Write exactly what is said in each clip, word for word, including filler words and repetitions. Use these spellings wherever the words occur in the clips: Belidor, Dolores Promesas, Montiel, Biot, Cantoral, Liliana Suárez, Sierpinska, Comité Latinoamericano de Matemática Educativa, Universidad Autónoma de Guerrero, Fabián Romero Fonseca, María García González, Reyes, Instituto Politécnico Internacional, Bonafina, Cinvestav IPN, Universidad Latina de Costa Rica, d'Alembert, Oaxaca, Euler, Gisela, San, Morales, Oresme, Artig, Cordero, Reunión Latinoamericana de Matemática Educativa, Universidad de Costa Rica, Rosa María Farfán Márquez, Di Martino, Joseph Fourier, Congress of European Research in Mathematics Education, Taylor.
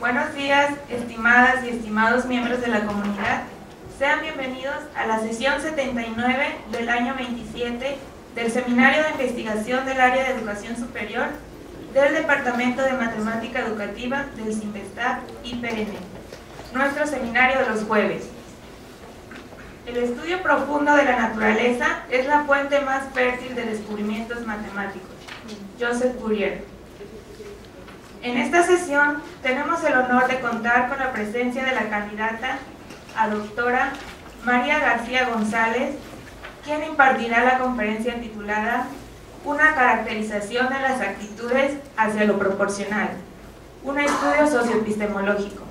Buenos días, estimadas y estimados miembros de la comunidad. Sean bienvenidos a la sesión setenta y nueve del año veintisiete del Seminario de Investigación del Área de Educación Superior del Departamento de Matemática Educativa del Cinvestav I P N, nuestro seminario de los jueves. El estudio profundo de la naturaleza es la fuente más fértil de descubrimientos matemáticos. Joseph Fourier. En esta sesión tenemos el honor de contar con la presencia de la candidata a doctora María García González, quien impartirá la conferencia titulada Una caracterización de las actitudes hacia lo proporcional, un estudio socioepistemológico.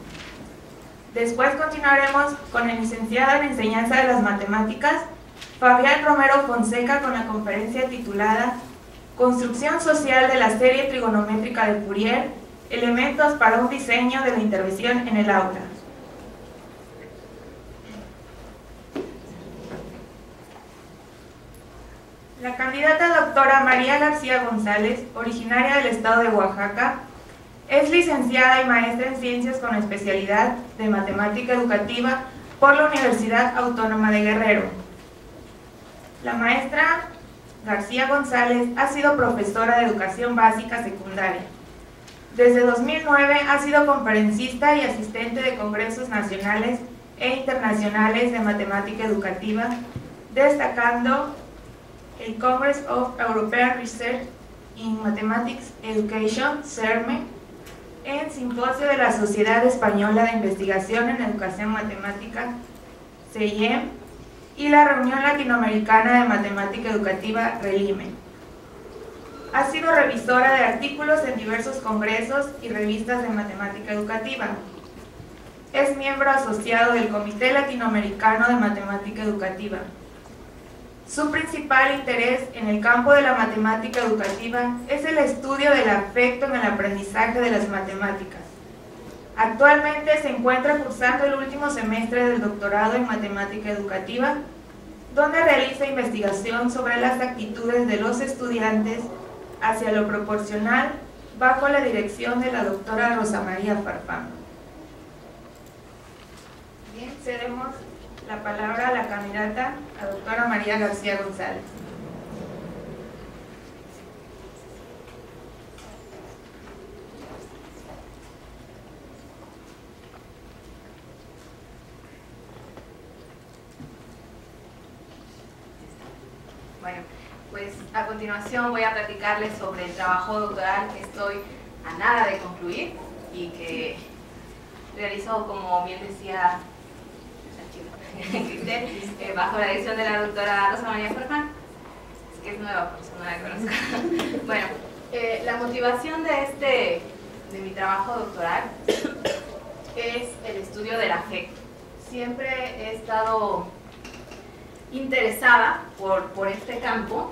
Después continuaremos con el licenciado en Enseñanza de las Matemáticas, Fabián Romero Fonseca, con la conferencia titulada Construcción social de la serie trigonométrica de Fourier, elementos para un diseño de la intervención en el aula. La candidata doctora María García González, originaria del estado de Oaxaca, es licenciada y maestra en Ciencias con especialidad de Matemática Educativa por la Universidad Autónoma de Guerrero. La maestra García González ha sido profesora de Educación Básica Secundaria. Desde dos mil nueve ha sido conferencista y asistente de congresos nacionales e internacionales de Matemática Educativa, destacando el Congress of European Research in Mathematics Education, CERME, en simposio de la Sociedad Española de Investigación en Educación en Matemática, C I E M, y la Reunión Latinoamericana de Matemática Educativa, RELIME. Ha sido revisora de artículos en diversos congresos y revistas de Matemática Educativa. Es miembro asociado del Comité Latinoamericano de Matemática Educativa. Su principal interés en el campo de la matemática educativa es el estudio del afecto en el aprendizaje de las matemáticas. Actualmente se encuentra cursando el último semestre del doctorado en matemática educativa, donde realiza investigación sobre las actitudes de los estudiantes hacia lo proporcional, bajo la dirección de la doctora Rosa María Farfán. Bien, cedemos la palabra a la candidata, a doctora María García González. Bueno, pues a continuación voy a platicarles sobre el trabajo doctoral que estoy a nada de concluir y que realizo, como bien decía, bajo la dirección de la doctora Rosa María Farfán. Es que es nueva, por eso no la conozco. Bueno, eh, la motivación de este, de mi trabajo doctoral es el estudio del afecto. Siempre he estado interesada por, por este campo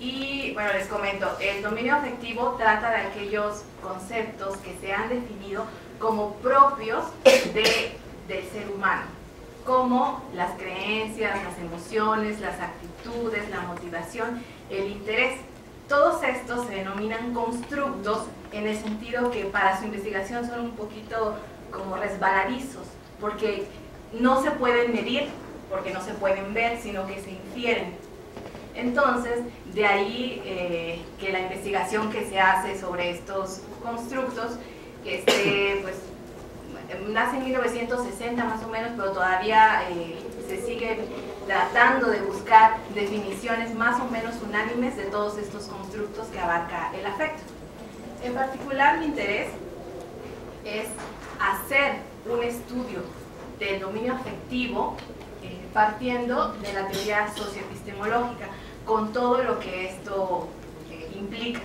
y, bueno, les comento, el dominio afectivo trata de aquellos conceptos que se han definido como propios de, del ser humano, como las creencias, las emociones, las actitudes, la motivación, el interés. Todos estos se denominan constructos, en el sentido que para su investigación son un poquito como resbaladizos, porque no se pueden medir, porque no se pueden ver, sino que se infieren. Entonces, de ahí eh, que la investigación que se hace sobre estos constructos, este, pues, nace en mil novecientos sesenta más o menos, pero todavía eh, se sigue tratando de buscar definiciones más o menos unánimes de todos estos constructos que abarca el afecto. En particular, mi interés es hacer un estudio del dominio afectivo eh, partiendo de la teoría socioepistemológica, con todo lo que esto eh, implica.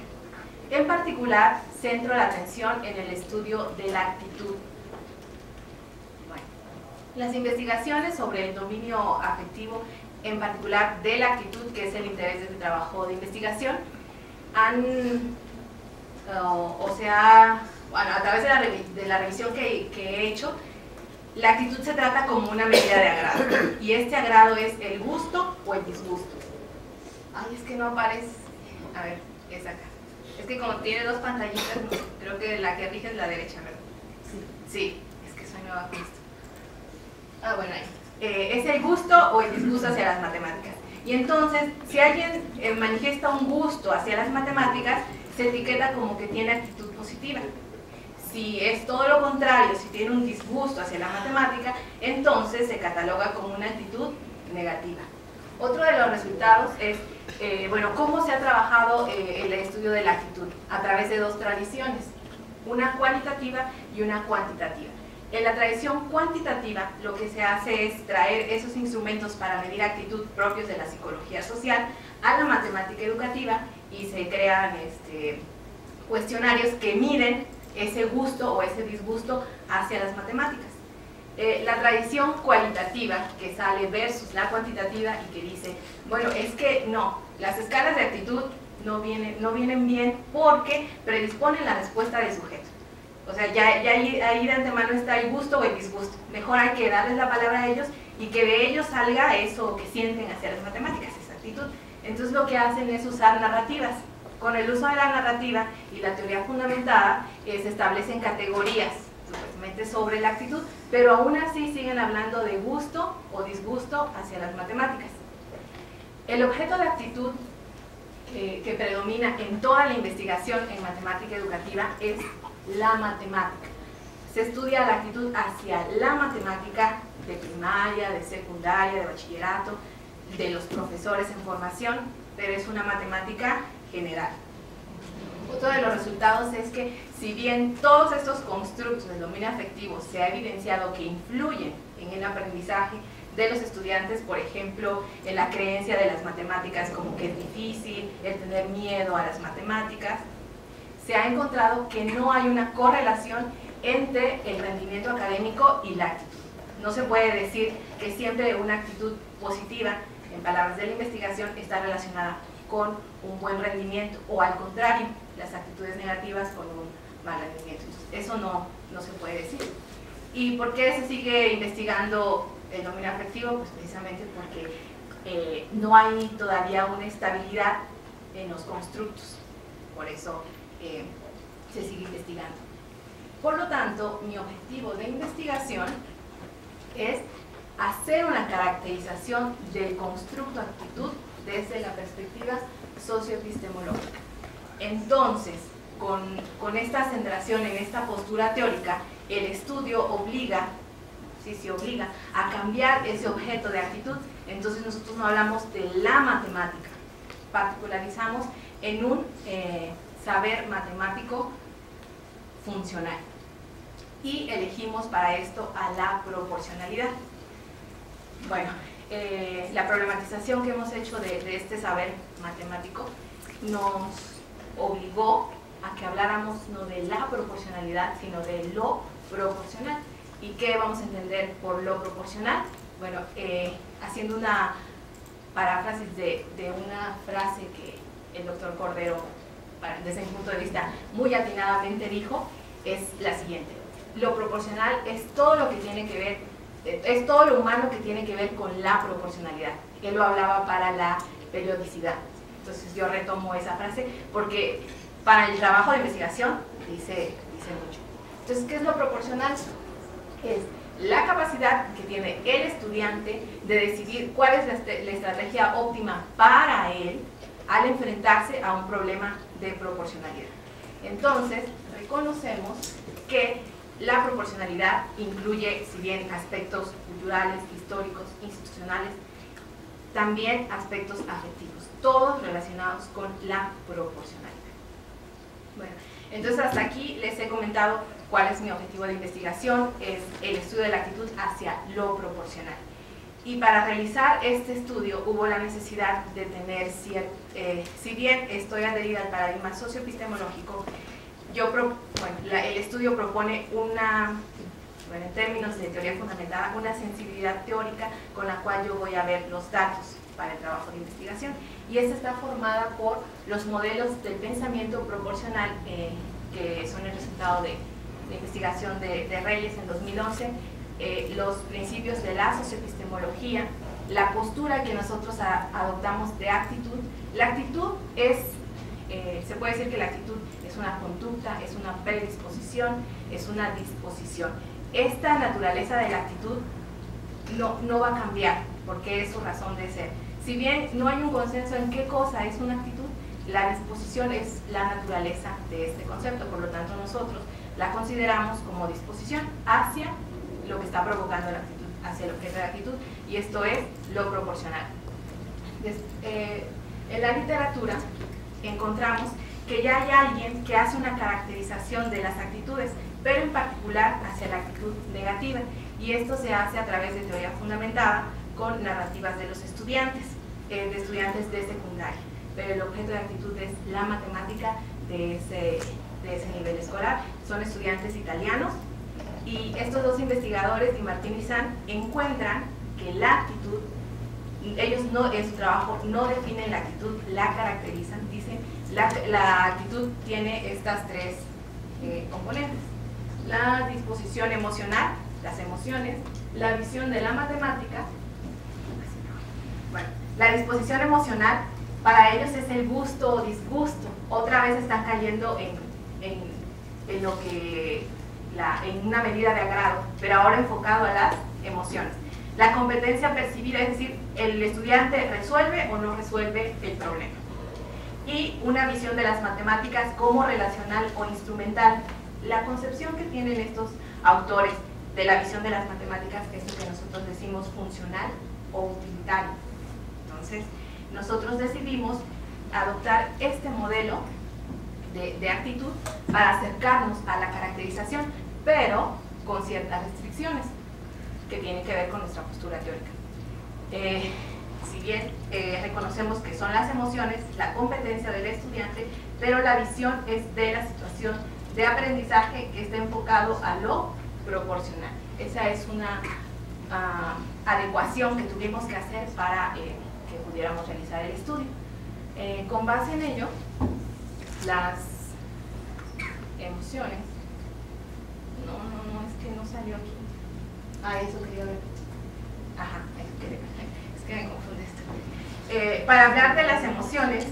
En particular, centro la atención en el estudio de la actitud. Las investigaciones sobre el dominio afectivo, en particular de la actitud, que es el interés de este trabajo de investigación, han, o, o sea, bueno, a través de la, de la revisión que, que he hecho, la actitud se trata como una medida de agrado, y este agrado es el gusto o el disgusto. Ay, es que no aparece, a ver, es acá. Es que como tiene dos pantallitas, creo que la que rige es la derecha, ¿verdad? Sí. Sí, es que soy nueva con esto. Ah, bueno, ahí. Eh, es el gusto o el disgusto hacia las matemáticas. Y entonces, si alguien eh, manifiesta un gusto hacia las matemáticas, se etiqueta como que tiene actitud positiva. Si es todo lo contrario, si tiene un disgusto hacia la matemática, entonces se cataloga como una actitud negativa. Otro de los resultados es, eh, bueno, cómo se ha trabajado eh, el estudio de la actitud a través de dos tradiciones, una cualitativa y una cuantitativa. En la tradición cuantitativa lo que se hace es traer esos instrumentos para medir actitud propios de la psicología social a la matemática educativa y se crean este, cuestionarios que miden ese gusto o ese disgusto hacia las matemáticas. Eh, la tradición cualitativa que sale versus la cuantitativa y que dice, bueno, es que no, las escalas de actitud no vienen, no vienen bien porque predisponen la respuesta del sujeto. O sea, ya, ya ahí, ahí de antemano está el gusto o el disgusto. Mejor hay que darles la palabra a ellos y que de ellos salga eso que sienten hacia las matemáticas, esa actitud. Entonces lo que hacen es usar narrativas. Con el uso de la narrativa y la teoría fundamentada eh, se establecen categorías supuestamente sobre la actitud, pero aún así siguen hablando de gusto o disgusto hacia las matemáticas. El objeto de actitud eh, que predomina en toda la investigación en matemática educativa es la matemática. Se estudia la actitud hacia la matemática de primaria, de secundaria, de bachillerato, de los profesores en formación, pero es una matemática general. Otro de los resultados es que si bien todos estos constructos del dominio afectivo se ha evidenciado que influyen en el aprendizaje de los estudiantes, por ejemplo, en la creencia de las matemáticas como que es difícil, el tener miedo a las matemáticas, se ha encontrado que no hay una correlación entre el rendimiento académico y la actitud. No se puede decir que siempre una actitud positiva, en palabras de la investigación, está relacionada con un buen rendimiento, o al contrario, las actitudes negativas con un mal rendimiento. Entonces, eso no, no se puede decir. ¿Y por qué se sigue investigando el dominio afectivo? Pues precisamente porque eh, no hay todavía una estabilidad en los constructos. Por eso eh, se sigue investigando. Por lo tanto, mi objetivo de investigación es hacer una caracterización del constructo actitud desde la perspectiva socioepistemológica. Entonces, con, con esta centración en esta postura teórica, el estudio obliga, sí, sí obliga, a cambiar ese objeto de actitud. Entonces nosotros no hablamos de la matemática, particularizamos en un eh, saber matemático funcional. Y elegimos para esto a la proporcionalidad. Bueno, Eh, la problematización que hemos hecho de, de este saber matemático nos obligó a que habláramos no de la proporcionalidad, sino de lo proporcional. ¿Y qué vamos a entender por lo proporcional? Bueno, eh, haciendo una paráfrasis de, de una frase que el doctor Cordero, desde mi punto de vista, muy atinadamente dijo, es la siguiente: lo proporcional es todo lo que tiene que ver es todo lo humano que tiene que ver con la proporcionalidad. Él lo hablaba para la periodicidad. Entonces yo retomo esa frase porque para el trabajo de investigación dice, dice mucho. Entonces, ¿qué es lo proporcional? Es la capacidad que tiene el estudiante de decidir cuál es la, la estrategia óptima para él al enfrentarse a un problema de proporcionalidad. Entonces, reconocemos que la proporcionalidad incluye, si bien aspectos culturales, históricos, institucionales, también aspectos afectivos, todos relacionados con la proporcionalidad. Bueno, entonces hasta aquí les he comentado cuál es mi objetivo de investigación, es el estudio de la actitud hacia lo proporcional. Y para realizar este estudio hubo la necesidad de tener, cierto, eh, si bien estoy adherida al paradigma socioepistemológico, Yo pro, bueno, la, el estudio propone una, bueno, en términos de teoría fundamentada, una sensibilidad teórica con la cual yo voy a ver los datos para el trabajo de investigación. Y esta está formada por los modelos del pensamiento proporcional eh, que son el resultado de la investigación de, de Reyes en dos mil once, eh, los principios de la socioepistemología, la postura que nosotros a, adoptamos de actitud. La actitud es eh, se puede decir que la actitud es una conducta, es una predisposición, es una disposición. Esta naturaleza de la actitud no, no va a cambiar, porque es su razón de ser. Si bien no hay un consenso en qué cosa es una actitud, la disposición es la naturaleza de este concepto, por lo tanto nosotros la consideramos como disposición hacia lo que está provocando la actitud, hacia el objeto de la actitud, y esto es lo proporcional. Des, eh, en la literatura encontramos que ya hay alguien que hace una caracterización de las actitudes, pero en particular hacia la actitud negativa, y esto se hace a través de teoría fundamentada con narrativas de los estudiantes, eh, de estudiantes de secundaria, pero el objeto de actitud es la matemática de ese, de ese nivel escolar. Son estudiantes italianos, y estos dos investigadores, Di Martino y San, encuentran que la actitud, ellos no, en su trabajo no definen la actitud, la caracterizan, dicen, la, la actitud tiene estas tres eh, componentes: la disposición emocional, las emociones, la visión de la matemática. Bueno, la disposición emocional para ellos es el gusto o disgusto. Otra vez están cayendo en, en, en lo que la, en una medida de agrado, pero ahora enfocado a las emociones. La competencia percibida, es decir, el estudiante resuelve o no resuelve el problema. Y una visión de las matemáticas como relacional o instrumental. La concepción que tienen estos autores de la visión de las matemáticas es lo que nosotros decimos funcional o utilitario. Entonces, nosotros decidimos adoptar este modelo de, de actitud para acercarnos a la caracterización, pero con ciertas restricciones que tienen que ver con nuestra postura teórica. Eh, si bien eh, reconocemos que son las emociones, la competencia del estudiante, pero la visión es de la situación de aprendizaje que está enfocado a lo proporcional. Esa es una uh, adecuación que tuvimos que hacer para eh, que pudiéramos realizar el estudio. Eh, con base en ello, las emociones... No, no, no, es que no salió aquí. Ah, eso quería ver. Ajá, eso quería ver. Es que me confunde esto. Eh, para hablar de las emociones,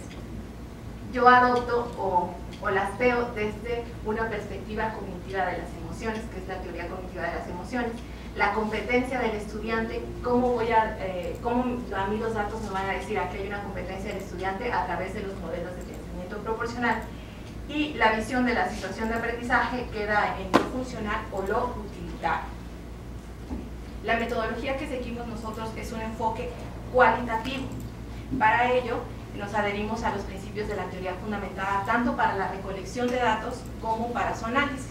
yo adopto o, o las veo desde una perspectiva cognitiva de las emociones, que es la teoría cognitiva de las emociones. La competencia del estudiante, cómo, voy a, eh, cómo a mí los datos me van a decir aquí hay una competencia del estudiante a través de los modelos de pensamiento proporcional. Y la visión de la situación de aprendizaje queda en lo funcional o lo utilitario. La metodología que seguimos nosotros es un enfoque cualitativo. Para ello, nos adherimos a los principios de la teoría fundamentada tanto para la recolección de datos como para su análisis.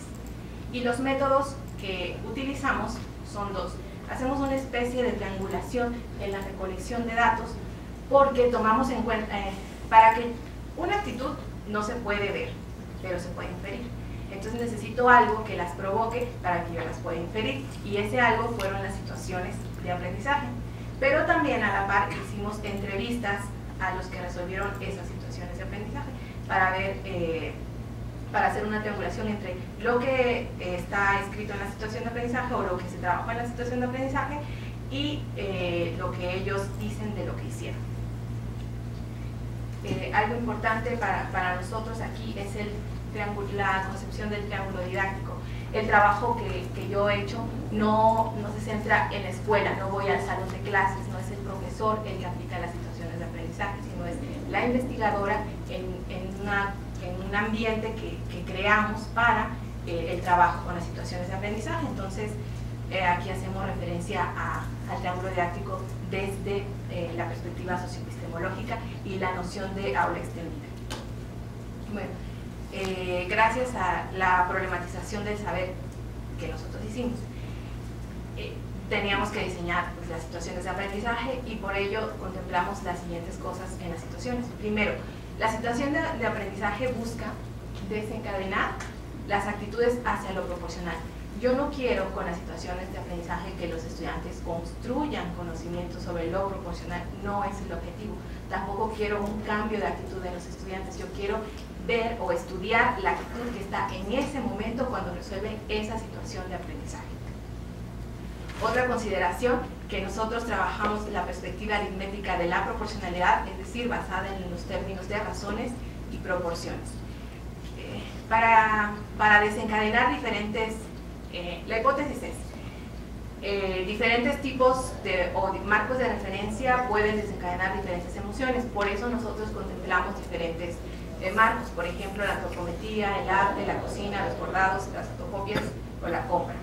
Y los métodos que utilizamos son dos. Hacemos una especie de triangulación en la recolección de datos porque tomamos en cuenta, eh, para que una actitud no se puede ver, pero se puede inferir. Entonces necesito algo que las provoque para que yo las pueda inferir, y ese algo fueron las situaciones de aprendizaje. Pero también a la par hicimos entrevistas a los que resolvieron esas situaciones de aprendizaje para ver... Eh, para hacer una triangulación entre lo que está escrito en la situación de aprendizaje o lo que se trabajó en la situación de aprendizaje y eh, lo que ellos dicen de lo que hicieron. Eh, algo importante para, para nosotros aquí es el la concepción del triángulo didáctico. El trabajo que, que yo he hecho no, no se centra en la escuela, no voy al salón de clases, no es el profesor el que aplica las situaciones de aprendizaje, sino es la investigadora en, en una... en un ambiente que, que creamos para eh, el trabajo con las situaciones de aprendizaje. Entonces, eh, aquí hacemos referencia a, al triángulo didáctico desde eh, la perspectiva socioepistemológica y la noción de aula extendida. Bueno, eh, gracias a la problematización del saber que nosotros hicimos, eh, teníamos que diseñar pues, las situaciones de aprendizaje, y por ello contemplamos las siguientes cosas en las situaciones. Primero, la situación de, de aprendizaje busca desencadenar las actitudes hacia lo proporcional. Yo no quiero con las situaciones de aprendizaje que los estudiantes construyan conocimientos sobre lo proporcional, no es el objetivo. Tampoco quiero un cambio de actitud de los estudiantes, yo quiero ver o estudiar la actitud que está en ese momento cuando resuelven esa situación de aprendizaje. Otra consideración, que nosotros trabajamos la perspectiva aritmética de la proporcionalidad, es decir, basada en los términos de razones y proporciones. Eh, para, para desencadenar diferentes, eh, la hipótesis es, eh, diferentes tipos de, o de marcos de referencia pueden desencadenar diferentes emociones, por eso nosotros contemplamos diferentes eh, marcos, por ejemplo la antropometría, el arte, la cocina, los bordados, las fotocopias o la compra.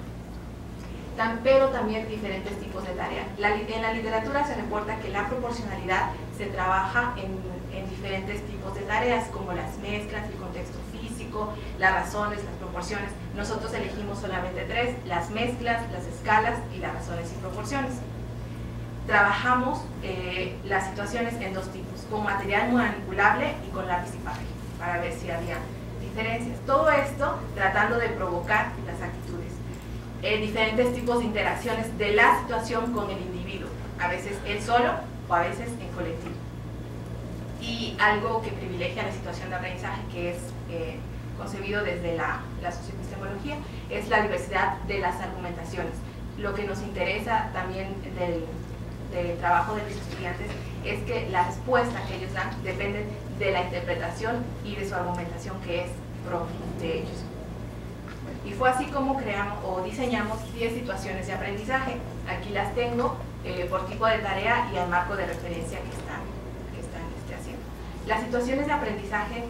Tan, pero también diferentes tipos de tareas. La, en la literatura se reporta que la proporcionalidad se trabaja en, en diferentes tipos de tareas, como las mezclas, el contexto físico, las razones, las proporciones. Nosotros elegimos solamente tres, las mezclas, las escalas y las razones y proporciones. Trabajamos eh, las situaciones en dos tipos, con material manipulable y con lápiz y papel, para ver si había diferencias. Todo esto tratando de provocar las actitudes. Eh, diferentes tipos de interacciones de la situación con el individuo, a veces él solo o a veces en colectivo. Y algo que privilegia la situación de aprendizaje, que es eh, concebido desde la, la socioepistemología, es la diversidad de las argumentaciones. Lo que nos interesa también del, del trabajo de los estudiantes es que la respuesta que ellos dan depende de la interpretación y de su argumentación que es propia de ellos. Y fue así como creamos o diseñamos diez situaciones de aprendizaje. Aquí las tengo eh, por tipo de tarea y al marco de referencia que están, que están este, haciendo. Las situaciones de aprendizaje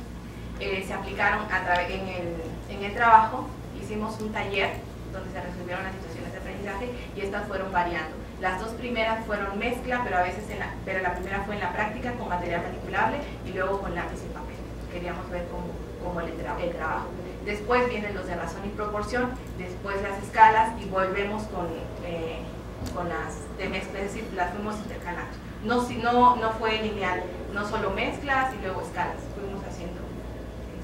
eh, se aplicaron a través en el, en el trabajo. Hicimos un taller donde se resolvieron las situaciones de aprendizaje y estas fueron variando. Las dos primeras fueron mezcla, pero, a veces en la, pero la primera fue en la práctica con material manipulable y luego con lápiz y papel. Queríamos ver cómo, cómo el, tra el trabajo. Después vienen los de razón y proporción, después las escalas y volvemos con, eh, con las de mezcla, es decir, las fuimos intercalando. No, si no, no fue lineal, no solo mezclas y luego escalas, fuimos haciendo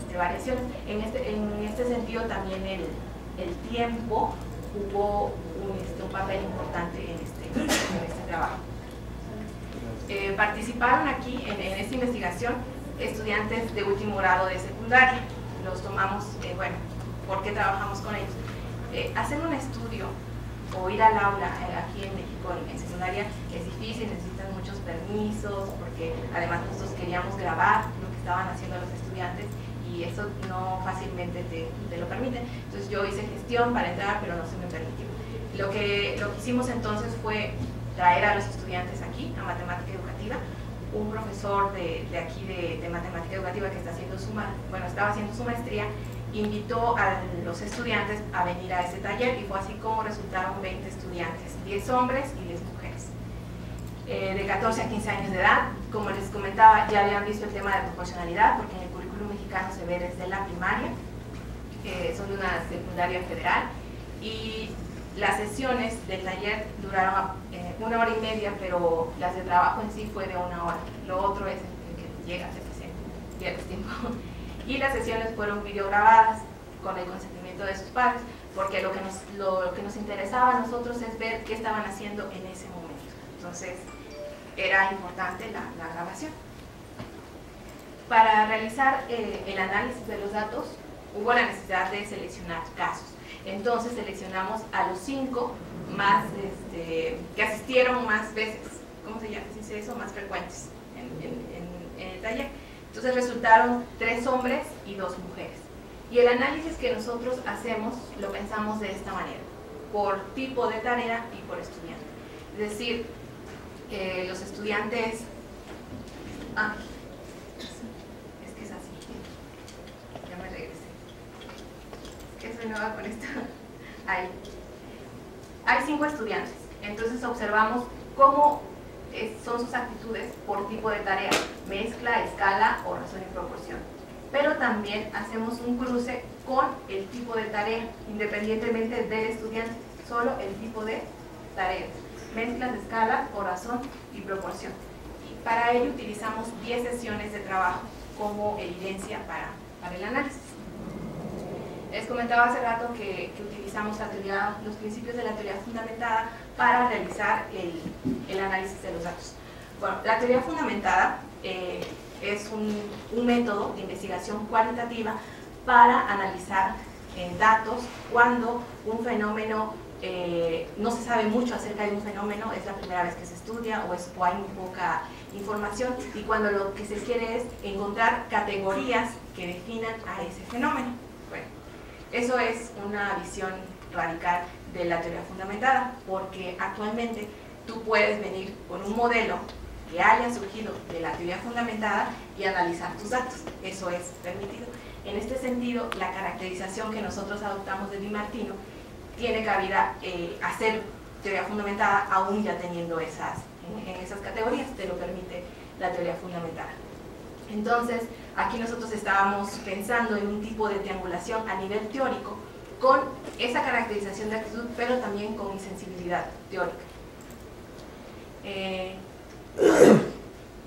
este, variaciones. En este, en este sentido también el, el tiempo jugó un, este, un papel importante en este, en este trabajo. Eh, participaron aquí en, en esta investigación estudiantes de último grado de secundaria. Los tomamos, eh, bueno, ¿por qué trabajamos con ellos? Eh, hacer un estudio o ir al aula eh, aquí en México en, en secundaria es difícil, necesitan muchos permisos, porque además nosotros queríamos grabar lo que estaban haciendo los estudiantes y eso no fácilmente te, te lo permite. Entonces yo hice gestión para entrar, pero no se me permitió. Lo que, lo que hicimos entonces fue traer a los estudiantes aquí, a Matemática Educativa, un profesor de, de aquí de, de Matemática Educativa que está haciendo su, bueno, estaba haciendo su maestría, invitó a los estudiantes a venir a ese taller y fue así como resultaron veinte estudiantes, diez hombres y diez mujeres. Eh, de catorce a quince años de edad, como les comentaba, ya habían visto el tema de proporcionalidad, porque en el currículum mexicano se ve desde la primaria, eh, son de una secundaria federal, y las sesiones del taller duraron eh, una hora y media, pero las de trabajo en sí fue de una hora. Lo otro es el que llega, se presenta, pierdes tiempo. Y las sesiones fueron videograbadas con el consentimiento de sus padres, porque lo que, nos, lo, lo que nos interesaba a nosotros es ver qué estaban haciendo en ese momento. Entonces, era importante la, la grabación. Para realizar eh, el análisis de los datos, hubo la necesidad de seleccionar casos. Entonces seleccionamos a los cinco más, este, que asistieron más veces, ¿cómo se llama? ¿Sí se dice eso? Más frecuentes en, en, en, en el taller. Entonces resultaron tres hombres y dos mujeres. Y el análisis que nosotros hacemos lo pensamos de esta manera, por tipo de tarea y por estudiante. Es decir, eh, los estudiantes... Ah, es que es así, ya me regresé. ¿Qué soy nueva con esto? Ahí. Hay cinco estudiantes, entonces observamos cómo son sus actitudes por tipo de tarea, mezcla, escala o razón y proporción. Pero también hacemos un cruce con el tipo de tarea, independientemente del estudiante, solo el tipo de tareas, mezclas, escalas o razón y proporción. Y para ello utilizamos diez sesiones de trabajo como evidencia para, para el análisis. Les comentaba hace rato que, que utilizamos la teoría, los principios de la teoría fundamentada para realizar el, el análisis de los datos. Bueno, la teoría fundamentada eh, es un, un método de investigación cualitativa para analizar eh, datos cuando un fenómeno eh, no se sabe mucho acerca de un fenómeno, es la primera vez que se estudia o, es, o hay muy poca información, y cuando lo que se quiere es encontrar categorías que definan a ese fenómeno. Bueno, eso es una visión radical de la teoría fundamentada, porque actualmente tú puedes venir con un modelo que haya surgido de la teoría fundamentada y analizar tus datos. Eso es permitido. En este sentido, la caracterización que nosotros adoptamos de Di Martino tiene cabida eh, hacer teoría fundamentada aún ya teniendo esas, en, en esas categorías, te lo permite la teoría fundamentada. Entonces, aquí nosotros estábamos pensando en un tipo de triangulación a nivel teórico con esa caracterización de actitud, pero también con insensibilidad teórica. Eh,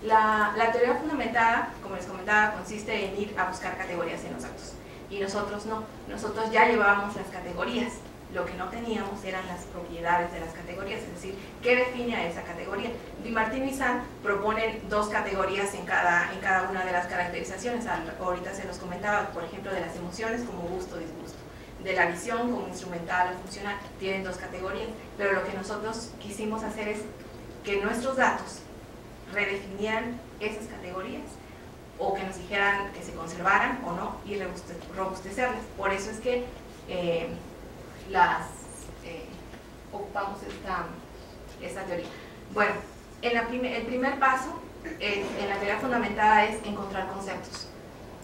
La, la teoría fundamentada, como les comentaba, consiste en ir a buscar categorías en los datos. Y nosotros no, nosotros ya llevábamos las categorías. Lo que no teníamos eran las propiedades de las categorías, es decir, ¿qué define a esa categoría? Di Martino y San proponen dos categorías en cada, en cada una de las caracterizaciones. Ahorita se los comentaba, por ejemplo, de las emociones como gusto, disgusto, de la visión como instrumental o funcional, tienen dos categorías, pero lo que nosotros quisimos hacer es que nuestros datos redefinían esas categorías, o que nos dijeran que se conservaran o no, y robustecerlas. Por eso es que eh, las eh, ocupamos esta, esta teoría. Bueno, en la prim el primer paso eh, en la teoría fundamentada es encontrar conceptos,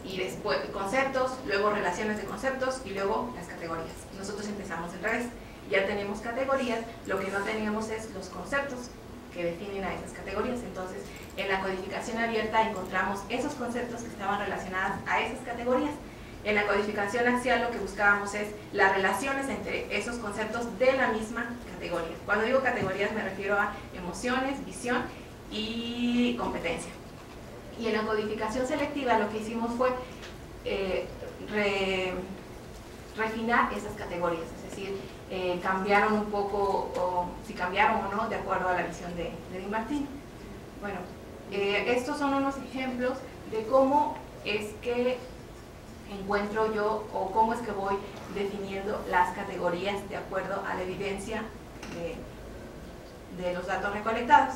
y después conceptos, luego relaciones de conceptos, y luego las categorías. Nosotros empezamos al revés, ya tenemos categorías, lo que no teníamos es los conceptos que definen a esas categorías. Entonces, en la codificación abierta encontramos esos conceptos que estaban relacionados a esas categorías. En la codificación axial lo que buscábamos es las relaciones entre esos conceptos de la misma categoría. Cuando digo categorías me refiero a emociones, visión y competencia. Y en la codificación selectiva lo que hicimos fue eh, re, refinar esas categorías, es decir, Eh, cambiaron un poco, o si cambiaron o no, de acuerdo a la visión de, de Di Martino. Bueno, eh, estos son unos ejemplos de cómo es que encuentro yo, o cómo es que voy definiendo las categorías de acuerdo a la evidencia de, de los datos recolectados.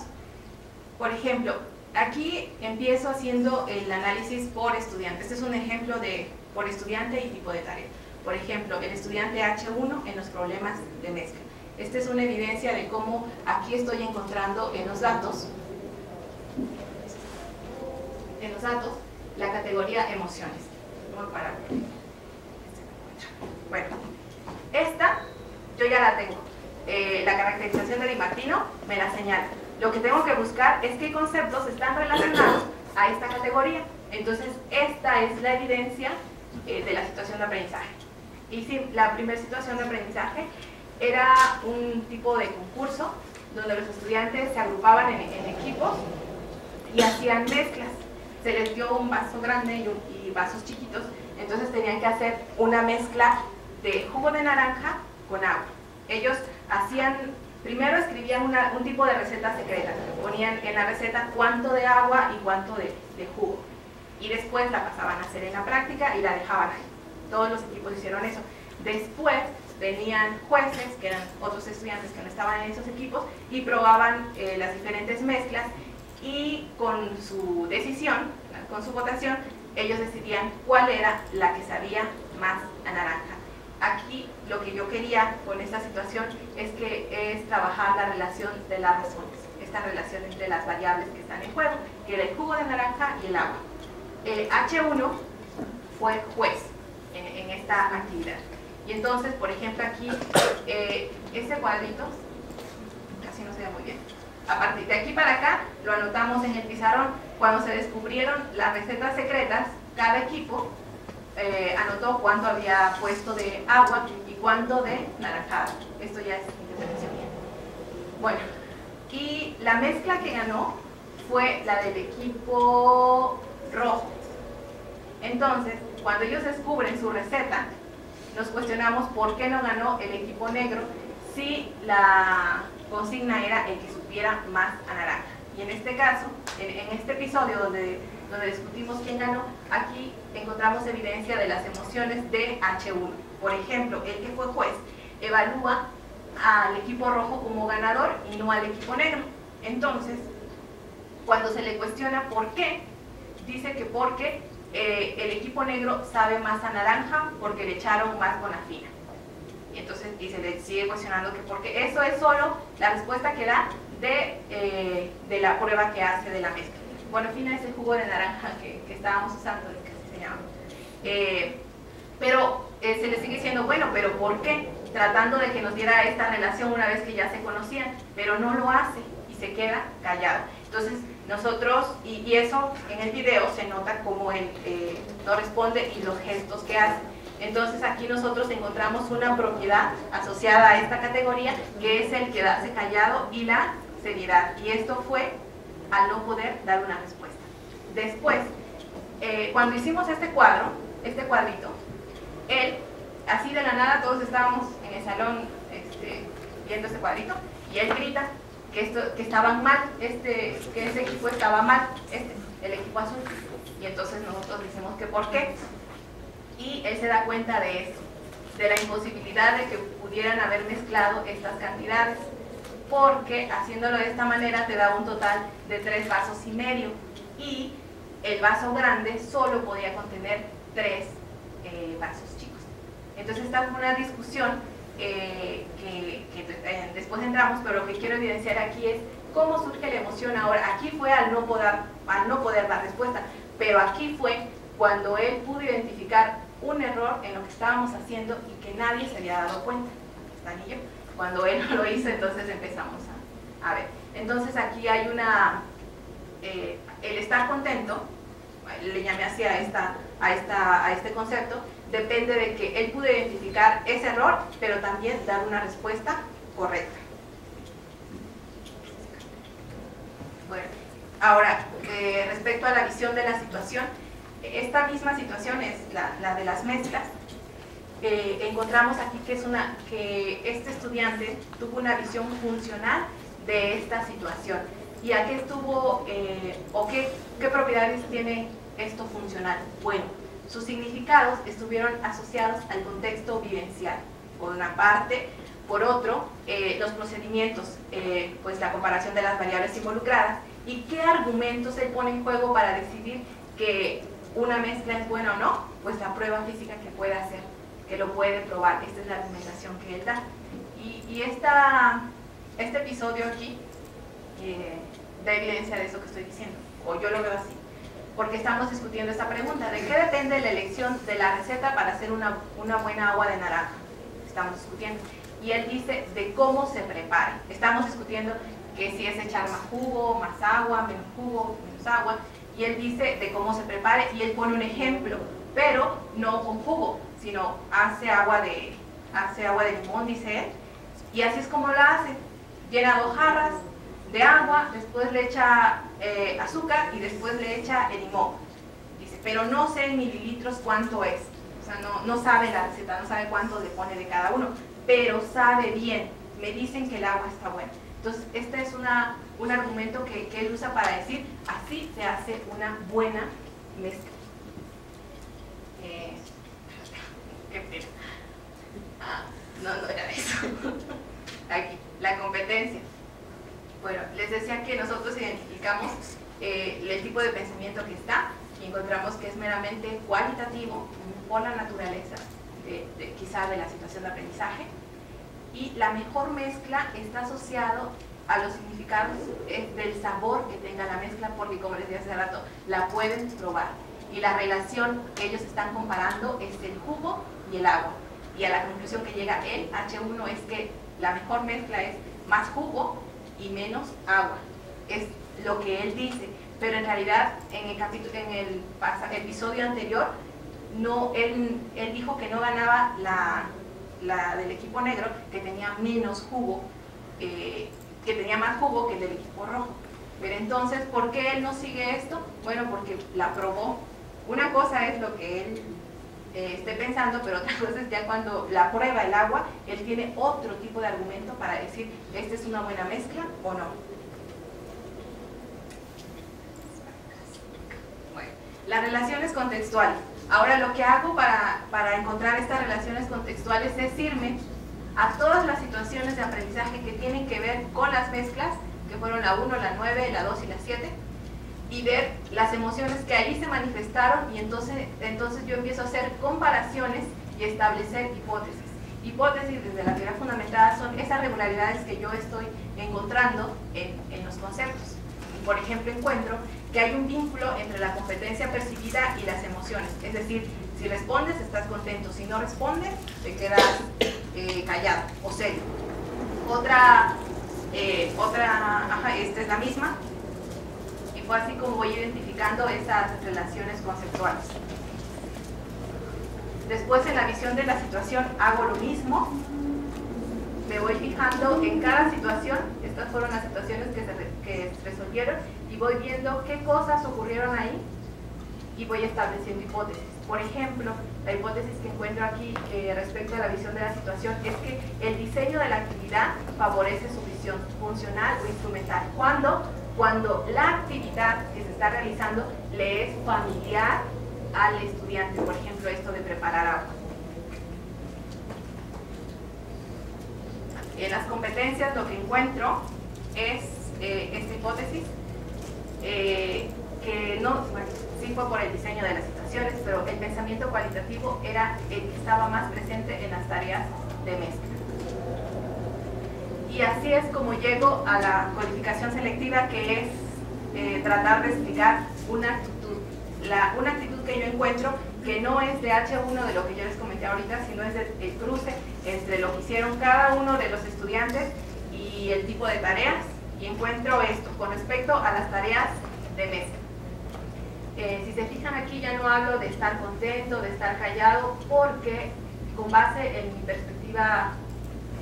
Por ejemplo, aquí empiezo haciendo el análisis por estudiante. Este es un ejemplo de por estudiante y tipo de tarea. Por ejemplo, el estudiante H uno en los problemas de mezcla. Esta es una evidencia de cómo aquí estoy encontrando en los datos, en los datos, la categoría emociones. Bueno, esta yo ya la tengo. Eh, la caracterización de Di Martino me la señala. Lo que tengo que buscar es qué conceptos están relacionados a esta categoría. Entonces, esta es la evidencia eh, de la situación de aprendizaje. Y sí, la primera situación de aprendizaje era un tipo de concurso donde los estudiantes se agrupaban en, en equipos y hacían mezclas. Se les dio un vaso grande y, un, y vasos chiquitos, entonces tenían que hacer una mezcla de jugo de naranja con agua. Ellos hacían, primero escribían una, un tipo de receta secreta, ponían en la receta cuánto de agua y cuánto de, de jugo, y después la pasaban a hacer en la práctica y la dejaban ahí. Todos los equipos hicieron eso. Después venían jueces, que eran otros estudiantes que no estaban en esos equipos, y probaban eh, las diferentes mezclas, y con su decisión, con su votación, ellos decidían cuál era la que sabía más a naranja. Aquí lo que yo quería con esta situación es que es trabajar la relación de las razones, esta relación entre las variables que están en juego, que era el jugo de naranja y el agua. El H uno fue juez En, en esta actividad. Y entonces, por ejemplo, aquí eh, este cuadrito casi no se ve muy bien. A partir de aquí para acá lo anotamos en el pizarrón. Cuando se descubrieron las recetas secretas, cada equipo eh, anotó cuánto había puesto de agua y cuánto de naranjada. Esto ya es interpretación mía. Bueno, y la mezcla que ganó fue la del equipo rojo. Entonces, cuando ellos descubren su receta, nos cuestionamos por qué no ganó el equipo negro si la consigna era el que supiera más a naranja. Y en este caso, en, en este episodio donde, donde discutimos quién ganó, aquí encontramos evidencia de las emociones de H uno. Por ejemplo, el que fue juez evalúa al equipo rojo como ganador y no al equipo negro. Entonces, cuando se le cuestiona por qué, dice que porque eh, el equipo negro sabe más a naranja porque le echaron más Bonafina. Y entonces, y se le sigue cuestionando que porque eso es solo la respuesta que da de, eh, de la prueba que hace de la mezcla. Bonafina es el jugo de naranja que, que estábamos usando, que se llama. Eh, pero eh, se le sigue diciendo, bueno, pero ¿por qué? Tratando de que nos diera esta relación una vez que ya se conocían, pero no lo hace y se queda callado. Entonces nosotros, y, y eso en el video se nota como él eh, no responde y los gestos que hace. Entonces aquí nosotros encontramos una propiedad asociada a esta categoría que es el quedarse callado y la seriedad, y esto fue al no poder dar una respuesta. Después, eh, cuando hicimos este cuadro, este cuadrito, él, así de la nada, todos estábamos en el salón este, viendo este cuadrito, y él grita que, esto, que estaban mal, este, que ese equipo estaba mal, este, el equipo azul, y entonces nosotros decimos que por qué, y él se da cuenta de eso, de la imposibilidad de que pudieran haber mezclado estas cantidades, porque haciéndolo de esta manera te da un total de tres vasos y medio, y el vaso grande solo podía contener tres eh, vasos chicos. Entonces esta fue una discusión eh, que, que eh, después entramos, pero lo que quiero evidenciar aquí es cómo surge la emoción ahora. Aquí fue al no poder, al no poder dar respuesta, pero aquí fue cuando él pudo identificar un error en lo que estábamos haciendo y que nadie se había dado cuenta. Aquí está, cuando él no lo hizo, entonces empezamos a, a ver. Entonces aquí hay una, eh, el estar contento, le llamé así a, esta, a, esta, a este concepto, depende de que él pudo identificar ese error, pero también dar una respuesta correcta. Bueno, ahora, eh, respecto a la visión de la situación, esta misma situación es la, la de las mezclas. Eh, encontramos aquí que, es una, que este estudiante tuvo una visión funcional de esta situación. ¿Y a qué estuvo eh, o qué, qué propiedades tiene esto funcional? Bueno, sus significados estuvieron asociados al contexto vivencial, por una parte. Por otro, eh, los procedimientos, eh, pues la comparación de las variables involucradas y qué argumentos él pone en juego para decidir que una mezcla es buena o no, pues la prueba física que puede hacer, que lo puede probar. Esta es la argumentación que él da. Y, y esta, este episodio aquí eh, da evidencia de eso que estoy diciendo, o yo lo veo así, porque estamos discutiendo esta pregunta, ¿de qué depende la elección de la receta para hacer una, una buena agua de naranja? Estamos discutiendo. Y él dice de cómo se prepara. Estamos discutiendo que si es echar más jugo, más agua, menos jugo, menos agua, y él dice de cómo se prepare, y él pone un ejemplo, pero no con jugo, sino hace agua de, hace agua de limón, dice él, y así es como lo hace, llena dos jarras de agua, después le echa eh, azúcar y después le echa el limón, dice, pero no sé en mililitros cuánto es, o sea, no, no sabe la receta, no sabe cuánto le pone de cada uno, pero sabe bien, me dicen que el agua está buena. Entonces, este es una, un argumento que, que él usa para decir, así se hace una buena mezcla. Eh, qué pena. Ah, no, no era eso. Aquí, la competencia. Bueno, les decía que nosotros identificamos eh, el tipo de pensamiento que está y encontramos que es meramente cualitativo por la naturaleza, de, de, quizá de la situación de aprendizaje. Y la mejor mezcla está asociado a los significados del sabor que tenga la mezcla, porque como les decía hace rato, la pueden probar. Y la relación que ellos están comparando es el jugo y el agua. Y a la conclusión que llega el H uno es que la mejor mezcla es más jugo y menos agua. Es lo que él dice, pero en realidad en el, capítulo, en el episodio anterior no, él, él dijo que no ganaba la... la del equipo negro, que tenía menos jugo, eh, que tenía más jugo que el del equipo rojo. Pero entonces, ¿por qué él no sigue esto? Bueno, porque la probó. Una cosa es lo que él eh, esté pensando, pero otra cosa es ya cuando la prueba el agua, él tiene otro tipo de argumento para decir, ¿esta es una buena mezcla o no? Bueno, las relaciones contextuales. Ahora lo que hago para, para encontrar estas relaciones contextuales es irme a todas las situaciones de aprendizaje que tienen que ver con las mezclas, que fueron la uno, la nueve, la dos y la siete, y ver las emociones que allí se manifestaron, y entonces, entonces yo empiezo a hacer comparaciones y establecer hipótesis. Hipótesis desde la teoría fundamentada son esas regularidades que yo estoy encontrando en, en los conceptos. Por ejemplo, encuentro que hay un vínculo entre la competencia percibida y las emociones, es decir, si respondes estás contento, si no respondes te quedas eh, callado o serio. Otra, eh, otra, ajá, esta es la misma, y fue así como voy identificando esas relaciones conceptuales. Después, en la visión de la situación hago lo mismo, me voy fijando en cada situación. Estas fueron las situaciones que se, re, que se resolvieron, y voy viendo qué cosas ocurrieron ahí y voy estableciendo hipótesis. Por ejemplo, la hipótesis que encuentro aquí eh, respecto a la visión de la situación es que el diseño de la actividad favorece su visión funcional o instrumental. ¿Cuándo? Cuando la actividad que se está realizando le es familiar al estudiante, por ejemplo, esto de preparar agua. En las competencias lo que encuentro es eh, esta hipótesis, eh, que no, bueno, sí fue por el diseño de las situaciones, pero el pensamiento cualitativo era el que estaba más presente en las tareas de mezcla. Y así es como llego a la codificación selectiva, que es eh, tratar de explicar una actitud. La, una actitud que yo encuentro que no es de hache uno de lo que yo les comenté ahorita, sino es de, el cruce entre lo que hicieron cada uno de los estudiantes y el tipo de tareas, y encuentro esto con respecto a las tareas de mezcla. Eh, si se fijan aquí, ya no hablo de estar contento, de estar callado, porque con base en mi perspectiva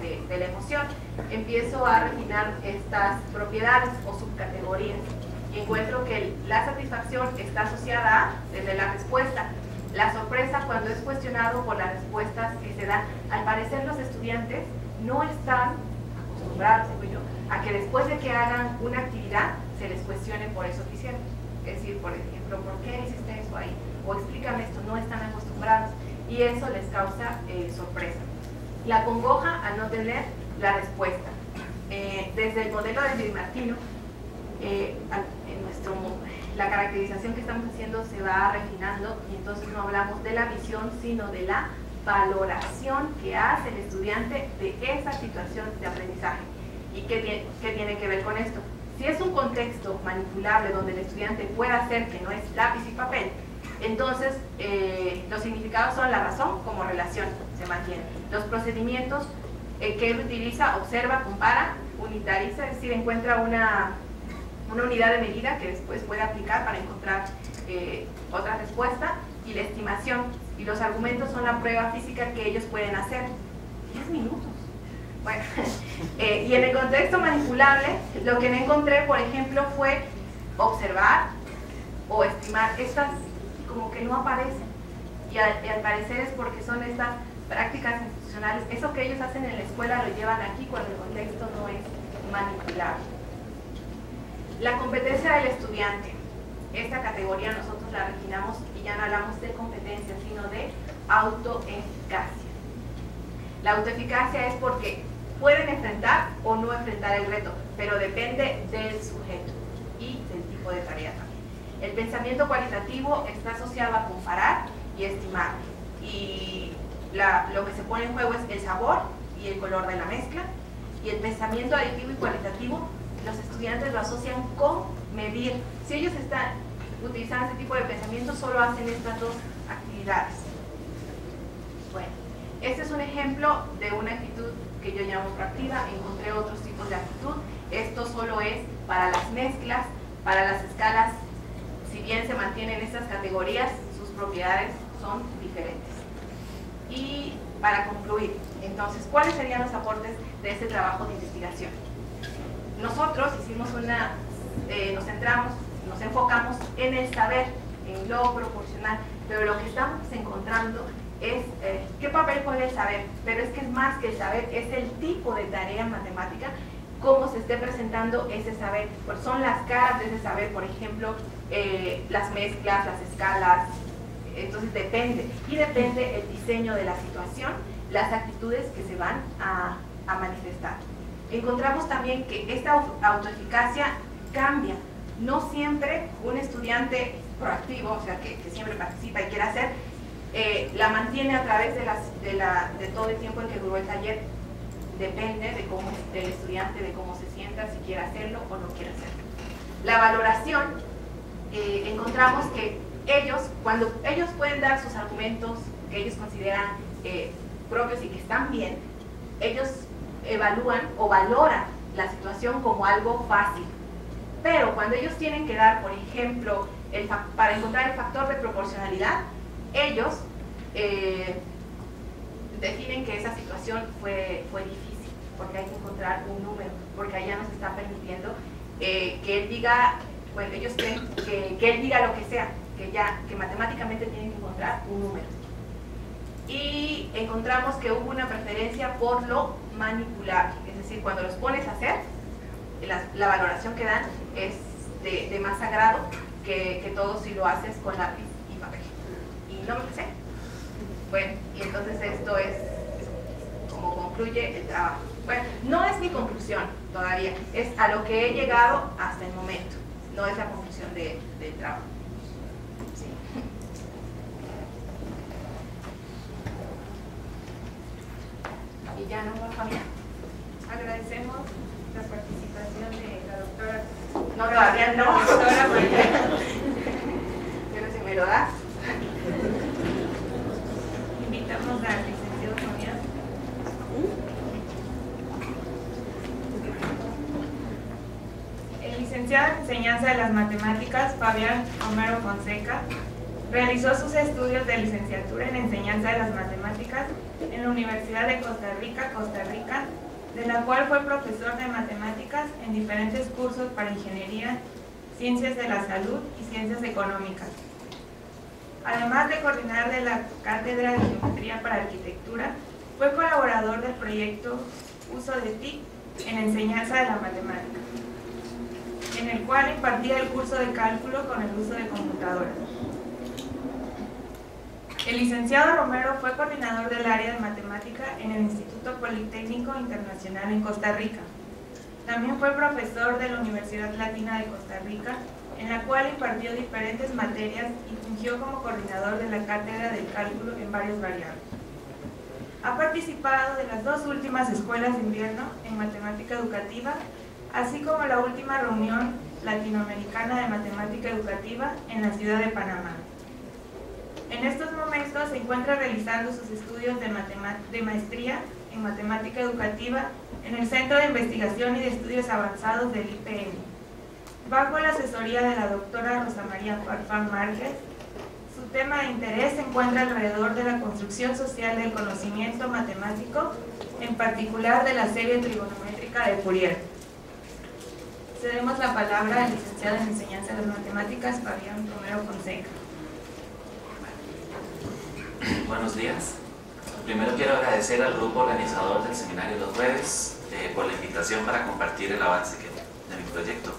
de, de la emoción empiezo a refinar estas propiedades o subcategorías, y encuentro que la satisfacción está asociada a, desde la respuesta, la sorpresa cuando es cuestionado por las respuestas que se dan. Al parecer los estudiantes no están acostumbrados, digo yo, a que después de que hagan una actividad se les cuestione por eso que hicieron. Es decir, por ejemplo, ¿por qué hiciste eso ahí? O explícame esto, no están acostumbrados, y eso les causa eh, sorpresa. La congoja al no tener la respuesta. Eh, desde el modelo de Di Martino, eh, en nuestro mundo, la caracterización que estamos haciendo se va refinando, y entonces no hablamos de la visión, sino de la valoración que hace el estudiante de esa situación de aprendizaje. ¿Y qué tiene, qué tiene que ver con esto? Si es un contexto manipulable donde el estudiante pueda hacer que no es lápiz y papel, entonces eh, los significados son la razón como relación, se mantiene. Los procedimientos eh, que él utiliza, observa, compara, unitariza, es decir, encuentra una... una unidad de medida que después puede aplicar para encontrar eh, otra respuesta, y la estimación, y los argumentos son la prueba física que ellos pueden hacer. diez minutos. Bueno, eh, y en el contexto manipulable, lo que no encontré, por ejemplo, fue observar o estimar. Estas como que no aparecen, y al, y al parecer es porque son estas prácticas institucionales. Eso que ellos hacen en la escuela lo llevan aquí cuando el contexto no es manipulable. La competencia del estudiante, esta categoría nosotros la refinamos y ya no hablamos de competencia, sino de autoeficacia. La autoeficacia es porque pueden enfrentar o no enfrentar el reto, pero depende del sujeto y del tipo de tarea también. El pensamiento cualitativo está asociado a comparar y estimar, y la, lo que se pone en juego es el sabor y el color de la mezcla. Y el pensamiento aditivo y cualitativo, los estudiantes lo asocian con medir. Si ellos están utilizando este tipo de pensamiento, solo hacen estas dos actividades. Bueno, este es un ejemplo de una actitud que yo llamo proactiva. Encontré otros tipos de actitud. Esto solo es para las mezclas, para las escalas. Si bien se mantienen estas categorías, sus propiedades son diferentes. Y para concluir, entonces, ¿cuáles serían los aportes de este trabajo de investigación? Nosotros hicimos una, eh, nos centramos, nos enfocamos en el saber, en lo proporcional, pero lo que estamos encontrando es eh, qué papel juega el saber, pero es que es más que el saber, es el tipo de tarea matemática, cómo se esté presentando ese saber, pues son las caras de ese saber, por ejemplo, eh, las mezclas, las escalas, entonces depende, y depende el diseño de la situación las actitudes que se van a, a manifestar. Encontramos también que esta autoeficacia cambia. No siempre un estudiante proactivo, o sea, que, que siempre participa y quiere hacer, eh, la mantiene a través de, las, de, la, de todo el tiempo en que duró el taller. Depende de cómo, del estudiante, de cómo se sienta, si quiere hacerlo o no quiere hacerlo. La valoración, eh, encontramos que ellos, cuando ellos pueden dar sus argumentos que ellos consideran eh, propios y que están bien, ellos evalúan o valoran la situación como algo fácil. Pero cuando ellos tienen que dar, por ejemplo, el fa- para encontrar el factor de proporcionalidad, ellos eh, definen que esa situación fue, fue difícil, porque hay que encontrar un número, porque allá nos está permitiendo eh, que él diga, bueno, ellos creen que, que él diga lo que sea, que ya, que matemáticamente tienen que encontrar un número. Y encontramos que hubo una preferencia por lo manipulable, es decir, cuando los pones a hacer, la, la valoración que dan es de, de más agrado que, que todo si lo haces con lápiz y papel. Y no me lo sé. Bueno, y entonces esto es, es como concluye el trabajo. Bueno, no es mi conclusión todavía, es a lo que he llegado hasta el momento, no es la conclusión de, del trabajo. Sí. Y ya no va, Fabián. Agradecemos la participación de la doctora. No, todavía no, doctora María. Pero si me lo das. Invitamos al licenciado Fabián. El licenciado en Enseñanza de las Matemáticas, Fabián Romero Fonseca, realizó sus estudios de licenciatura en Enseñanza de las Matemáticas en la Universidad de Costa Rica, Costa Rica, de la cual fue profesor de matemáticas en diferentes cursos para ingeniería, ciencias de la salud y ciencias económicas. Además de coordinar de la Cátedra de Geometría para Arquitectura, fue colaborador del proyecto Uso de T I C en Enseñanza de la Matemática, en el cual impartía el curso de cálculo con el uso de computadoras. El licenciado Romero fue coordinador del área de matemática en el Instituto Politécnico Internacional en Costa Rica. También fue profesor de la Universidad Latina de Costa Rica, en la cual impartió diferentes materias y fungió como coordinador de la Cátedra del Cálculo en varias variables. Ha participado de las dos últimas escuelas de invierno en matemática educativa, así como la última Reunión Latinoamericana de Matemática Educativa en la ciudad de Panamá. En estos momentos se encuentra realizando sus estudios de, de maestría en matemática educativa en el Centro de Investigación y de Estudios Avanzados del I P N. Bajo la asesoría de la doctora Rosa María Farfán Márquez, su tema de interés se encuentra alrededor de la construcción social del conocimiento matemático, en particular de la serie trigonométrica de Fourier. Cedemos la palabra al licenciado en Enseñanza de las Matemáticas, Fabián Romero Fonseca. Buenos días. Primero quiero agradecer al grupo organizador del seminario los jueves eh, por la invitación para compartir el avance que, de mi proyecto.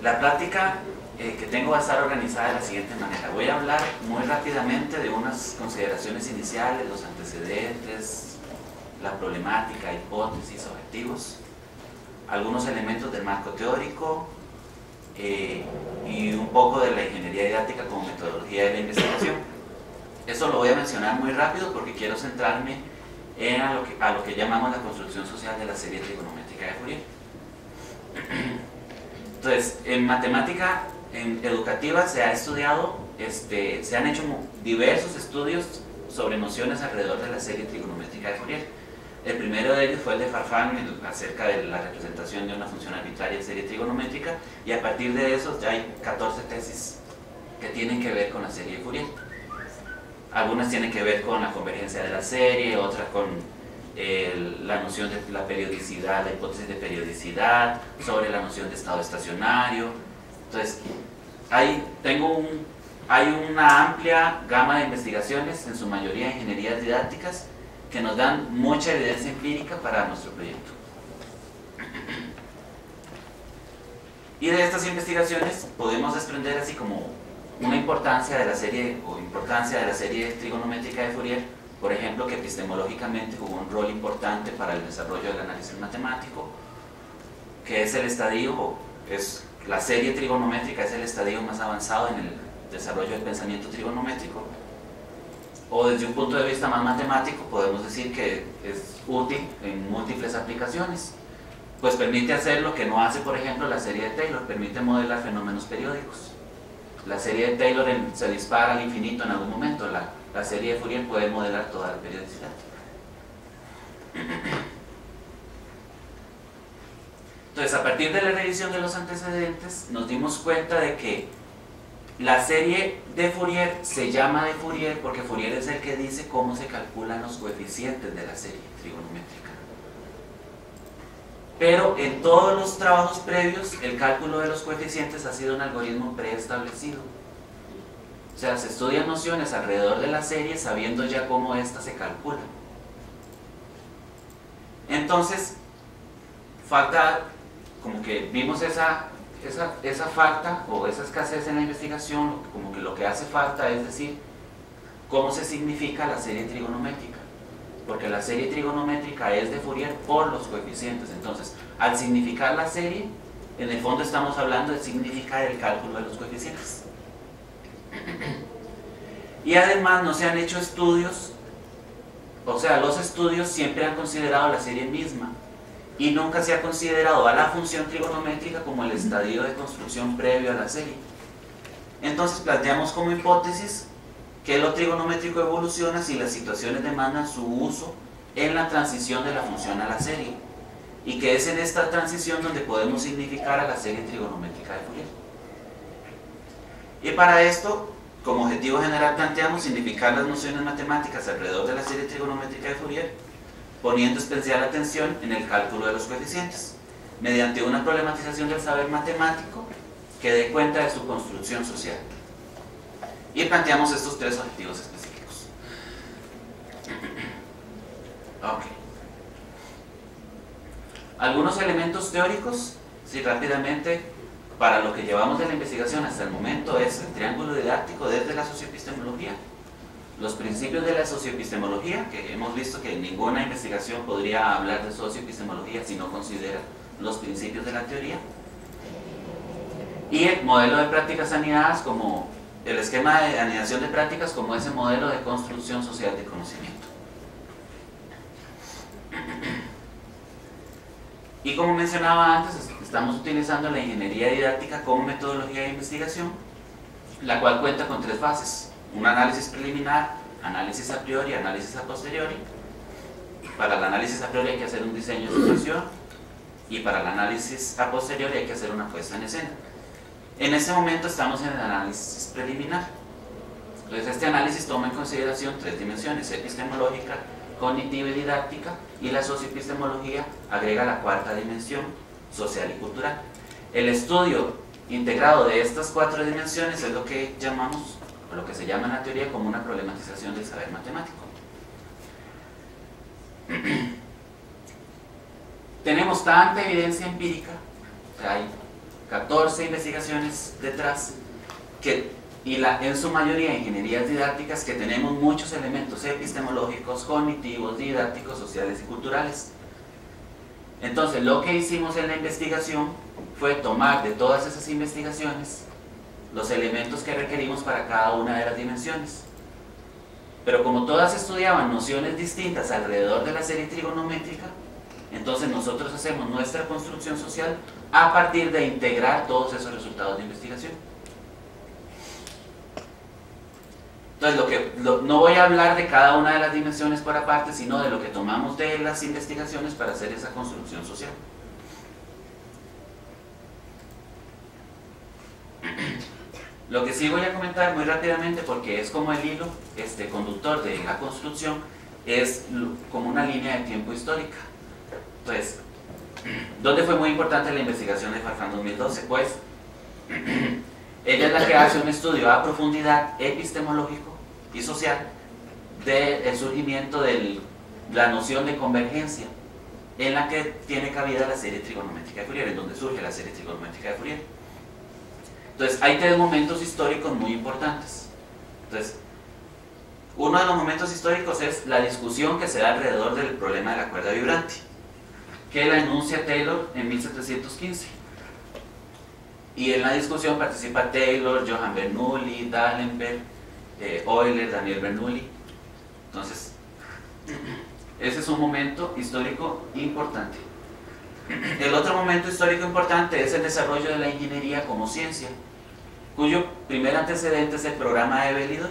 La plática eh, que tengo va a estar organizada de la siguiente manera. Voy a hablar muy rápidamente de unas consideraciones iniciales, los antecedentes, la problemática, hipótesis, objetivos, algunos elementos del marco teórico eh, y un poco de la ingeniería didáctica como metodología de la investigación. Eso lo voy a mencionar muy rápido porque quiero centrarme en a lo que, a lo que llamamos la construcción social de la serie trigonométrica de Fourier. Entonces, en matemática en educativa se ha estudiado, este, se han hecho diversos estudios sobre nociones alrededor de la serie trigonométrica de Fourier. El primero de ellos fue el de Farfán el, acerca de la representación de una función arbitraria en serie trigonométrica, y a partir de eso ya hay catorce tesis que tienen que ver con la serie de Fourier. Algunas tienen que ver con la convergencia de la serie, otras con El, la noción de la periodicidad, la hipótesis de periodicidad, sobre la noción de estado estacionario. Entonces, hay, tengo un, hay una amplia gama de investigaciones, en su mayoría ingenierías didácticas, que nos dan mucha evidencia empírica para nuestro proyecto. Y de estas investigaciones podemos desprender así como una importancia de la serie, o importancia de la serie trigonométrica de Fourier por ejemplo, que epistemológicamente jugó un rol importante para el desarrollo del análisis matemático, que es el estadio, es la serie trigonométrica, es el estadio más avanzado en el desarrollo del pensamiento trigonométrico. O desde un punto de vista más matemático, podemos decir que es útil en múltiples aplicaciones, pues permite hacer lo que no hace, por ejemplo, la serie de Taylor, permite modelar fenómenos periódicos. La serie de Taylor en, se dispara al infinito en algún momento, la, la serie de Fourier puede modelar toda la periodicidad. Entonces, a partir de la revisión de los antecedentes, nos dimos cuenta de que la serie de Fourier se llama de Fourier porque Fourier es el que dice cómo se calculan los coeficientes de la serie trigonométrica. Pero en todos los trabajos previos, el cálculo de los coeficientes ha sido un algoritmo preestablecido. O sea, se estudian nociones alrededor de la serie sabiendo ya cómo ésta se calcula. Entonces, falta, como que vimos esa... Esa, esa falta o esa escasez en la investigación, como que lo que hace falta es decir cómo se significa la serie trigonométrica, porque la serie trigonométrica es de Fourier por los coeficientes. Entonces, al significar la serie, en el fondo estamos hablando de significar el cálculo de los coeficientes. Y además no se han hecho estudios, o sea, los estudios siempre han considerado la serie misma, y nunca se ha considerado a la función trigonométrica como el estadio de construcción previo a la serie. Entonces planteamos como hipótesis que lo trigonométrico evoluciona si las situaciones demandan su uso en la transición de la función a la serie, y que es en esta transición donde podemos significar a la serie trigonométrica de Fourier. Y para esto, como objetivo general, planteamos significar las nociones matemáticas alrededor de la serie trigonométrica de Fourier, poniendo especial atención en el cálculo de los coeficientes, mediante una problematización del saber matemático que dé cuenta de su construcción social. Y planteamos estos tres objetivos específicos. Okay. Algunos elementos teóricos, sí, rápidamente, para lo que llevamos de la investigación hasta el momento es el triángulo didáctico desde la socioepistemología. Los principios de la socioepistemología, que hemos visto que ninguna investigación podría hablar de socioepistemología si no considera los principios de la teoría. Y el modelo de prácticas anidadas, como el esquema de anidación de prácticas, como ese modelo de construcción social de conocimiento. Y como mencionaba antes, estamos utilizando la ingeniería didáctica como metodología de investigación, la cual cuenta con tres fases. Un análisis preliminar, análisis a priori, análisis a posteriori. Para el análisis a priori hay que hacer un diseño de situación, y para el análisis a posteriori hay que hacer una puesta en escena. En este momento estamos en el análisis preliminar. Entonces este análisis toma en consideración tres dimensiones: epistemológica, cognitiva y didáctica, y la socioepistemología agrega la cuarta dimensión, social y cultural. El estudio integrado de estas cuatro dimensiones es lo que llamamos, lo que se llama en la teoría como una problematización del saber matemático. Tenemos tanta evidencia empírica, hay catorce investigaciones detrás, que, y la, en su mayoría ingenierías didácticas, que tenemos muchos elementos epistemológicos, cognitivos, didácticos, sociales y culturales. Entonces, lo que hicimos en la investigación fue tomar de todas esas investigaciones los elementos que requerimos para cada una de las dimensiones. Pero como todas estudiaban nociones distintas alrededor de la serie trigonométrica, entonces nosotros hacemos nuestra construcción social a partir de integrar todos esos resultados de investigación. Entonces, lo que, lo, no voy a hablar de cada una de las dimensiones por aparte, sino de lo que tomamos de las investigaciones para hacer esa construcción social. Lo que sí voy a comentar muy rápidamente, porque es como el hilo este, conductor de la construcción, es como una línea de tiempo histórica. Entonces, ¿dónde fue muy importante la investigación de Farfán dos mil doce? Pues, ella es la que hace un estudio a profundidad epistemológico y social del surgimiento de la noción de convergencia, en la que tiene cabida la serie trigonométrica de Fourier, en donde surge la serie trigonométrica de Fourier. Entonces, hay tres momentos históricos muy importantes. Entonces, Uno de los momentos históricos es la discusión que se da alrededor del problema de la cuerda vibrante, que la enuncia Taylor en mil setecientos quince. Y en la discusión participa Taylor, Johann Bernoulli, d'Alembert, eh, Euler, Daniel Bernoulli. Entonces, ese es un momento histórico importante. El otro momento histórico importante es el desarrollo de la ingeniería como ciencia, cuyo primer antecedente es el programa de Belidor.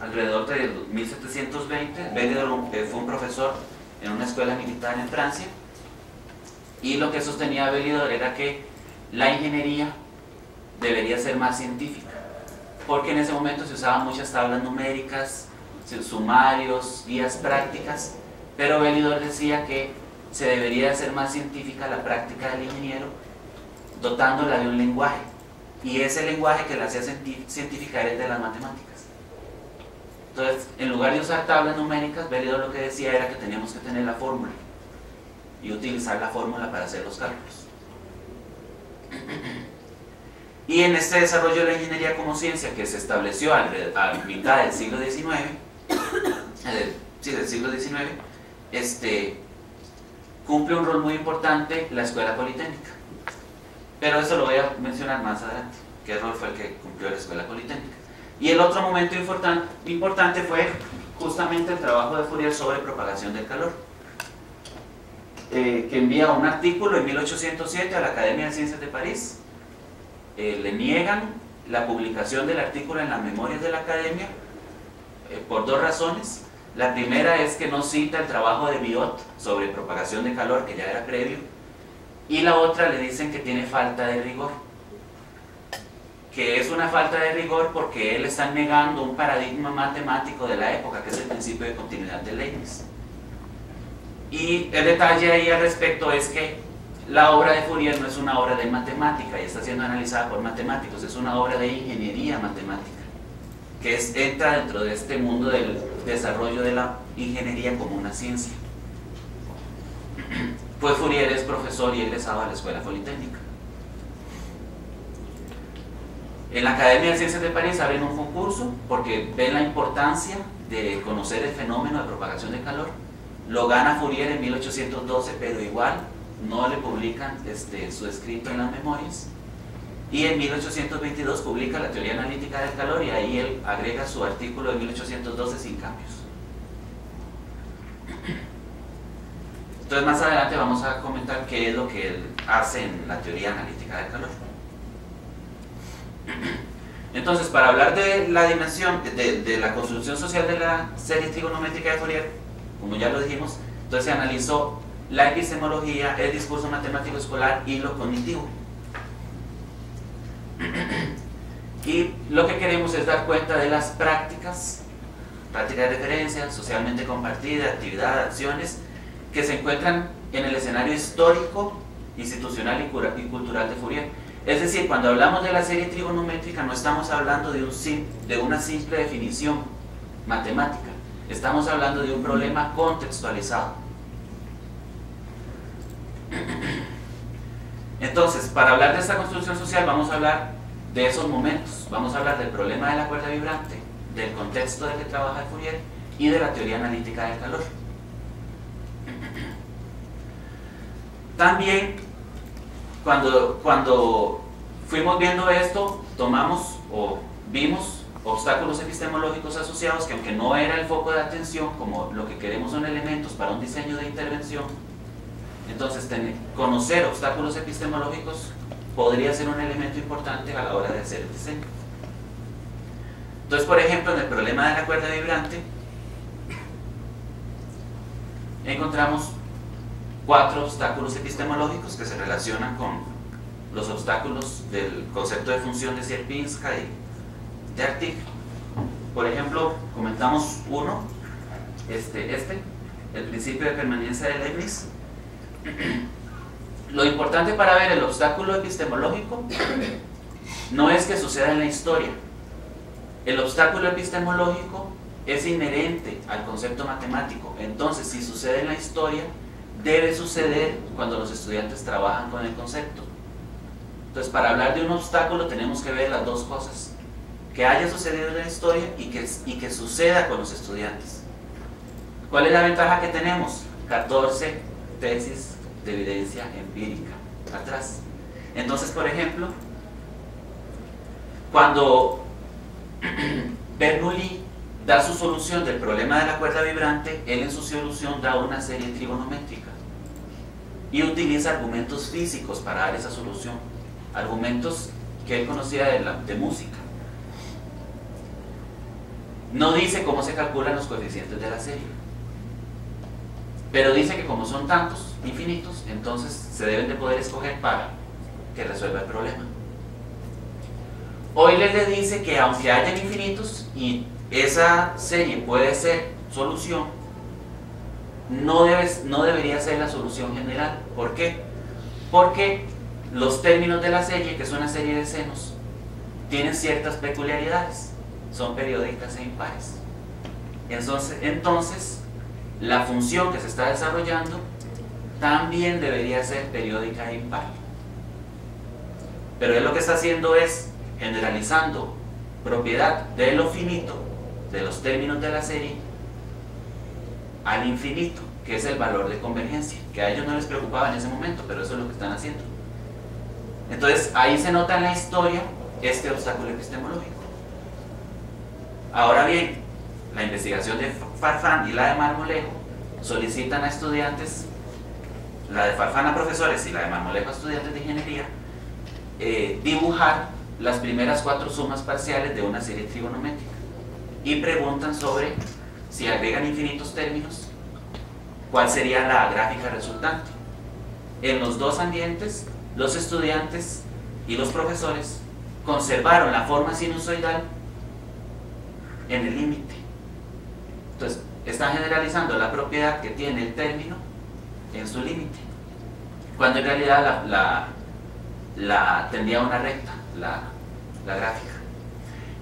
Alrededor de mil setecientos veinte, Belidor fue un profesor en una escuela militar en Francia, y lo que sostenía Belidor era que la ingeniería debería ser más científica, porque en ese momento se usaban muchas tablas numéricas, sumarios, guías prácticas, pero Belidor decía que se debería hacer más científica la práctica del ingeniero, dotándola de un lenguaje, y ese lenguaje que la hacía científica era el de las matemáticas. Entonces, en lugar de usar tablas numéricas, Belidor lo que decía era que teníamos que tener la fórmula y utilizar la fórmula para hacer los cálculos. Y en este desarrollo de la ingeniería como ciencia, que se estableció a mitad del siglo diecinueve, sí, del siglo diecinueve, este, cumple un rol muy importante la Escuela Politécnica. Pero eso lo voy a mencionar más adelante, qué rol fue el que cumplió la Escuela Politécnica. Y el otro momento importan, importante fue justamente el trabajo de Fourier sobre propagación del calor, eh, que envía un artículo en mil ochocientos siete a la Academia de Ciencias de París. Eh, le niegan la publicación del artículo en las memorias de la Academia eh, por dos razones. La primera es que no cita el trabajo de Biot sobre propagación de calor, que ya era previo, y la otra le dicen que tiene falta de rigor, que es una falta de rigor porque él está negando un paradigma matemático de la época, que es el principio de continuidad de Leibniz. Y el detalle ahí al respecto es que la obra de Fourier no es una obra de matemática y está siendo analizada por matemáticos, es una obra de ingeniería matemática, que es, entra dentro de este mundo del desarrollo de la ingeniería como una ciencia. Pues Fourier es profesor y egresado a la Escuela Politécnica. En la Academia de Ciencias de París abren un concurso porque ven la importancia de conocer el fenómeno de propagación de calor. Lo gana Fourier en mil ochocientos doce, pero igual no le publican este, su escrito en las memorias. Y en mil ochocientos veintidós publica la teoría analítica del calor, y ahí él agrega su artículo de mil ochocientos doce sin cambios. Entonces más adelante vamos a comentar qué es lo que él hace en la teoría analítica del calor. Entonces, para hablar de la dimensión, de, de la construcción social de la serie trigonométrica de Fourier, como ya lo dijimos, entonces se analizó la epistemología, el discurso matemático escolar y lo cognitivo. Y lo que queremos es dar cuenta de las prácticas, prácticas de referencia, socialmente compartida, actividad, acciones, que se encuentran en el escenario histórico, institucional y cultural de Fourier. Es decir, cuando hablamos de la serie trigonométrica no estamos hablando de, un, de una simple definición matemática, estamos hablando de un problema contextualizado. Entonces, para hablar de esta construcción social vamos a hablar de esos momentos, vamos a hablar del problema de la cuerda vibrante, del contexto del que trabaja Fourier y de la teoría analítica del calor. También, cuando, cuando fuimos viendo esto, tomamos o vimos obstáculos epistemológicos asociados que, aunque no era el foco de atención, como lo que queremos son elementos para un diseño de intervención, entonces tener, conocer obstáculos epistemológicos podría ser un elemento importante a la hora de hacer el diseño. Entonces, por ejemplo, en el problema de la cuerda vibrante encontramos cuatro obstáculos epistemológicos que se relacionan con los obstáculos del concepto de función de Sierpinska y de Artig. Por ejemplo, comentamos uno, este, este, el principio de permanencia de Leibniz. Lo importante para ver el obstáculo epistemológico no es que suceda en la historia. El obstáculo epistemológico es inherente al concepto matemático. Entonces, si sucede en la historia, debe suceder cuando los estudiantes trabajan con el concepto. Entonces, para hablar de un obstáculo tenemos que ver las dos cosas. que haya sucedido en la historia y que, y que suceda con los estudiantes. ¿Cuál es la ventaja que tenemos? catorce tesis de evidencia empírica atrás. Entonces, por ejemplo, cuando Bernoulli da su solución del problema de la cuerda vibrante, él en su solución da una serie trigonométrica y utiliza argumentos físicos para dar esa solución, argumentos que él conocía de, la, de música. No dice cómo se calculan los coeficientes de la serie, pero dice que como son tantos, infinitos, entonces se deben de poder escoger para que resuelva el problema. Euler le dice que aunque hayan infinitos y esa serie puede ser solución, no, debes, no debería ser la solución general. ¿Por qué? Porque los términos de la serie, que es una serie de senos, tienen ciertas peculiaridades, son periódicas e impares. Entonces, entonces la función que se está desarrollando también debería ser periódica e impar. Pero él lo que está haciendo es generalizando propiedad de lo finito, de los términos de la serie, al infinito, que es el valor de convergencia, que a ellos no les preocupaba en ese momento, pero eso es lo que están haciendo. Entonces ahí se nota en la historia este obstáculo epistemológico. Ahora bien, la investigación de Farfán y la de Marmolejo solicitan a estudiantes, la de Farfán a profesores y la de Marmolejo a estudiantes de ingeniería, eh, dibujar las primeras cuatro sumas parciales de una serie trigonométrica y preguntan sobre, si agregan infinitos términos, cuál sería la gráfica resultante. En los dos ambientes, los estudiantes y los profesores conservaron la forma sinusoidal en el límite. Entonces, están generalizando la propiedad que tiene el término en su límite, cuando en realidad la, la, la tendría una recta, la, la gráfica.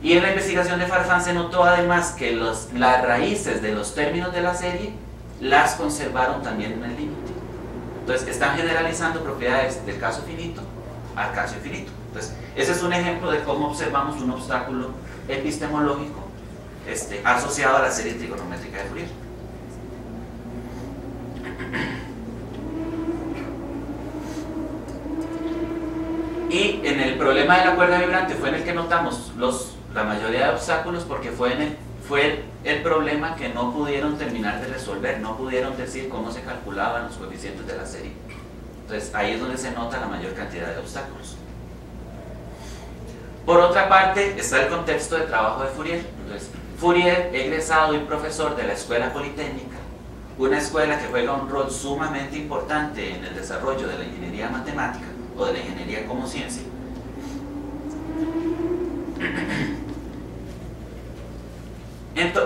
Y en la investigación de Farfán se notó además que los, las raíces de los términos de la serie las conservaron también en el límite. Entonces, están generalizando propiedades del caso finito al caso infinito. Entonces, ese es un ejemplo de cómo observamos un obstáculo epistemológico este, asociado a la serie trigonométrica de Fourier. Y en el problema de la cuerda vibrante fue en el que notamos los, la mayoría de obstáculos, porque fue, en el, fue el, el problema que no pudieron terminar de resolver, no pudieron decir cómo se calculaban los coeficientes de la serie. Entonces ahí es donde se nota la mayor cantidad de obstáculos. Por otra parte está el contexto de trabajo de Fourier. Entonces, Fourier, egresado y profesor de la Escuela Politécnica, una escuela que juega un rol sumamente importante en el desarrollo de la ingeniería matemática, o de la ingeniería como ciencia.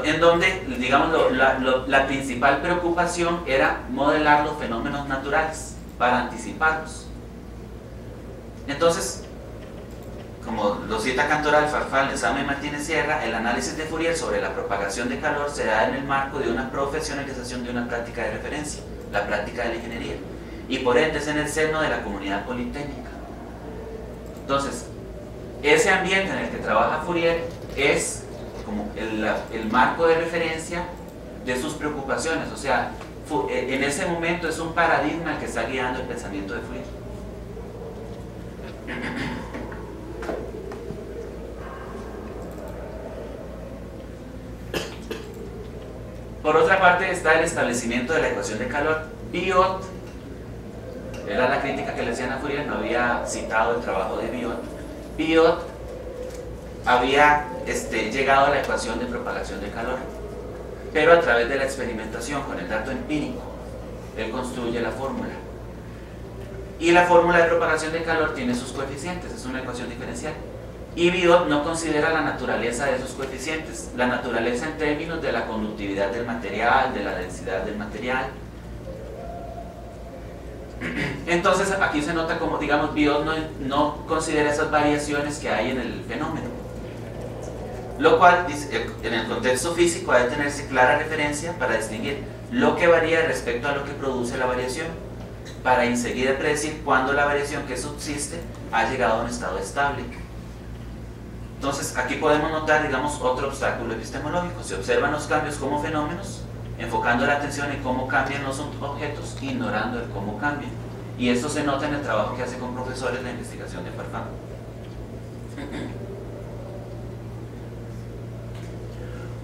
En donde, digamos, lo, la, lo, la principal preocupación era modelar los fenómenos naturales para anticiparlos. Entonces, como lo cita Cantoral, Farfán, Lezama y Martínez Sierra, el análisis de Fourier sobre la propagación de calor se da en el marco de una profesionalización de una práctica de referencia, la práctica de la ingeniería, y por ende es en el seno de la comunidad politécnica. Entonces, ese ambiente en el que trabaja Fourier es como el, el marco de referencia de sus preocupaciones, o sea, en ese momento es un paradigma que está guiando el pensamiento de Fourier. Por otra parte está el establecimiento de la ecuación de calor. Biot, era la crítica que le hacían a Fourier, no había citado el trabajo de Biot. Biot había este, llegado a la ecuación de propagación de calor, pero a través de la experimentación con el dato empírico, él construye la fórmula. Y la fórmula de propagación de calor tiene sus coeficientes, es una ecuación diferencial. Y Biot no considera la naturaleza de esos coeficientes, la naturaleza en términos de la conductividad del material, de la densidad del material. Entonces aquí se nota como, digamos, Biot no, no considera esas variaciones que hay en el fenómeno, lo cual en el contexto físico ha de tenerse clara referencia para distinguir lo que varía respecto a lo que produce la variación, para enseguida predecir cuándo la variación que subsiste ha llegado a un estado estable. Entonces, aquí podemos notar, digamos, otro obstáculo epistemológico. Se observan los cambios como fenómenos, enfocando la atención en cómo cambian los objetos, ignorando el cómo cambian. Y esto se nota en el trabajo que hace con profesores de investigación de Farfán.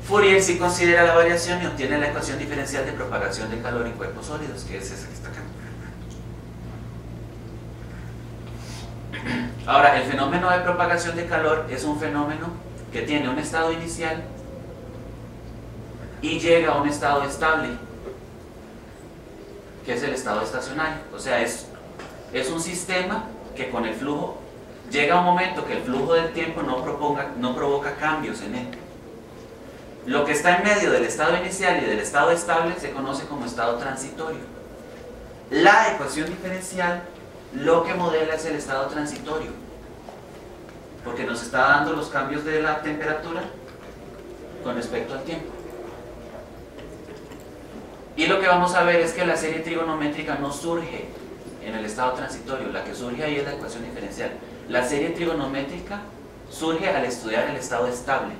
Fourier sí considera la variación y obtiene la ecuación diferencial de propagación de calor en cuerpos sólidos, que es esa que está acá. Ahora, el fenómeno de propagación de calor es un fenómeno que tiene un estado inicial y llega a un estado estable, que es el estado estacionario. O sea, es, es un sistema que con el flujo llega a un momento que el flujo del tiempo no, proponga, no provoca cambios en él. Lo que está en medio del estado inicial y del estado estable se conoce como estado transitorio. La ecuación diferencial lo que modela es el estado transitorio, porque nos está dando los cambios de la temperatura con respecto al tiempo. Y lo que vamos a ver es que la serie trigonométrica no surge en el estado transitorio, la que surge ahí es la ecuación diferencial. La serie trigonométrica surge al estudiar el estado estable.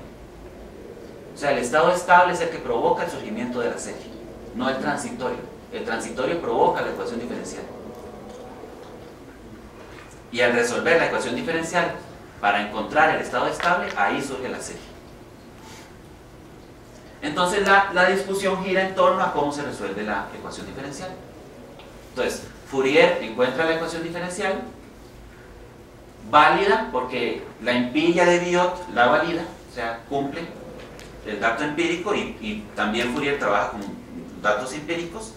O sea, el estado estable es el que provoca el surgimiento de la serie, no el transitorio. El transitorio provoca la ecuación diferencial. Y al resolver la ecuación diferencial para encontrar el estado estable, ahí surge la serie. Entonces la, la discusión gira en torno a cómo se resuelve la ecuación diferencial. Entonces, Fourier encuentra la ecuación diferencial, válida porque la empilla de Biot la valida, o sea, cumple el dato empírico, y, y también Fourier trabaja con datos empíricos,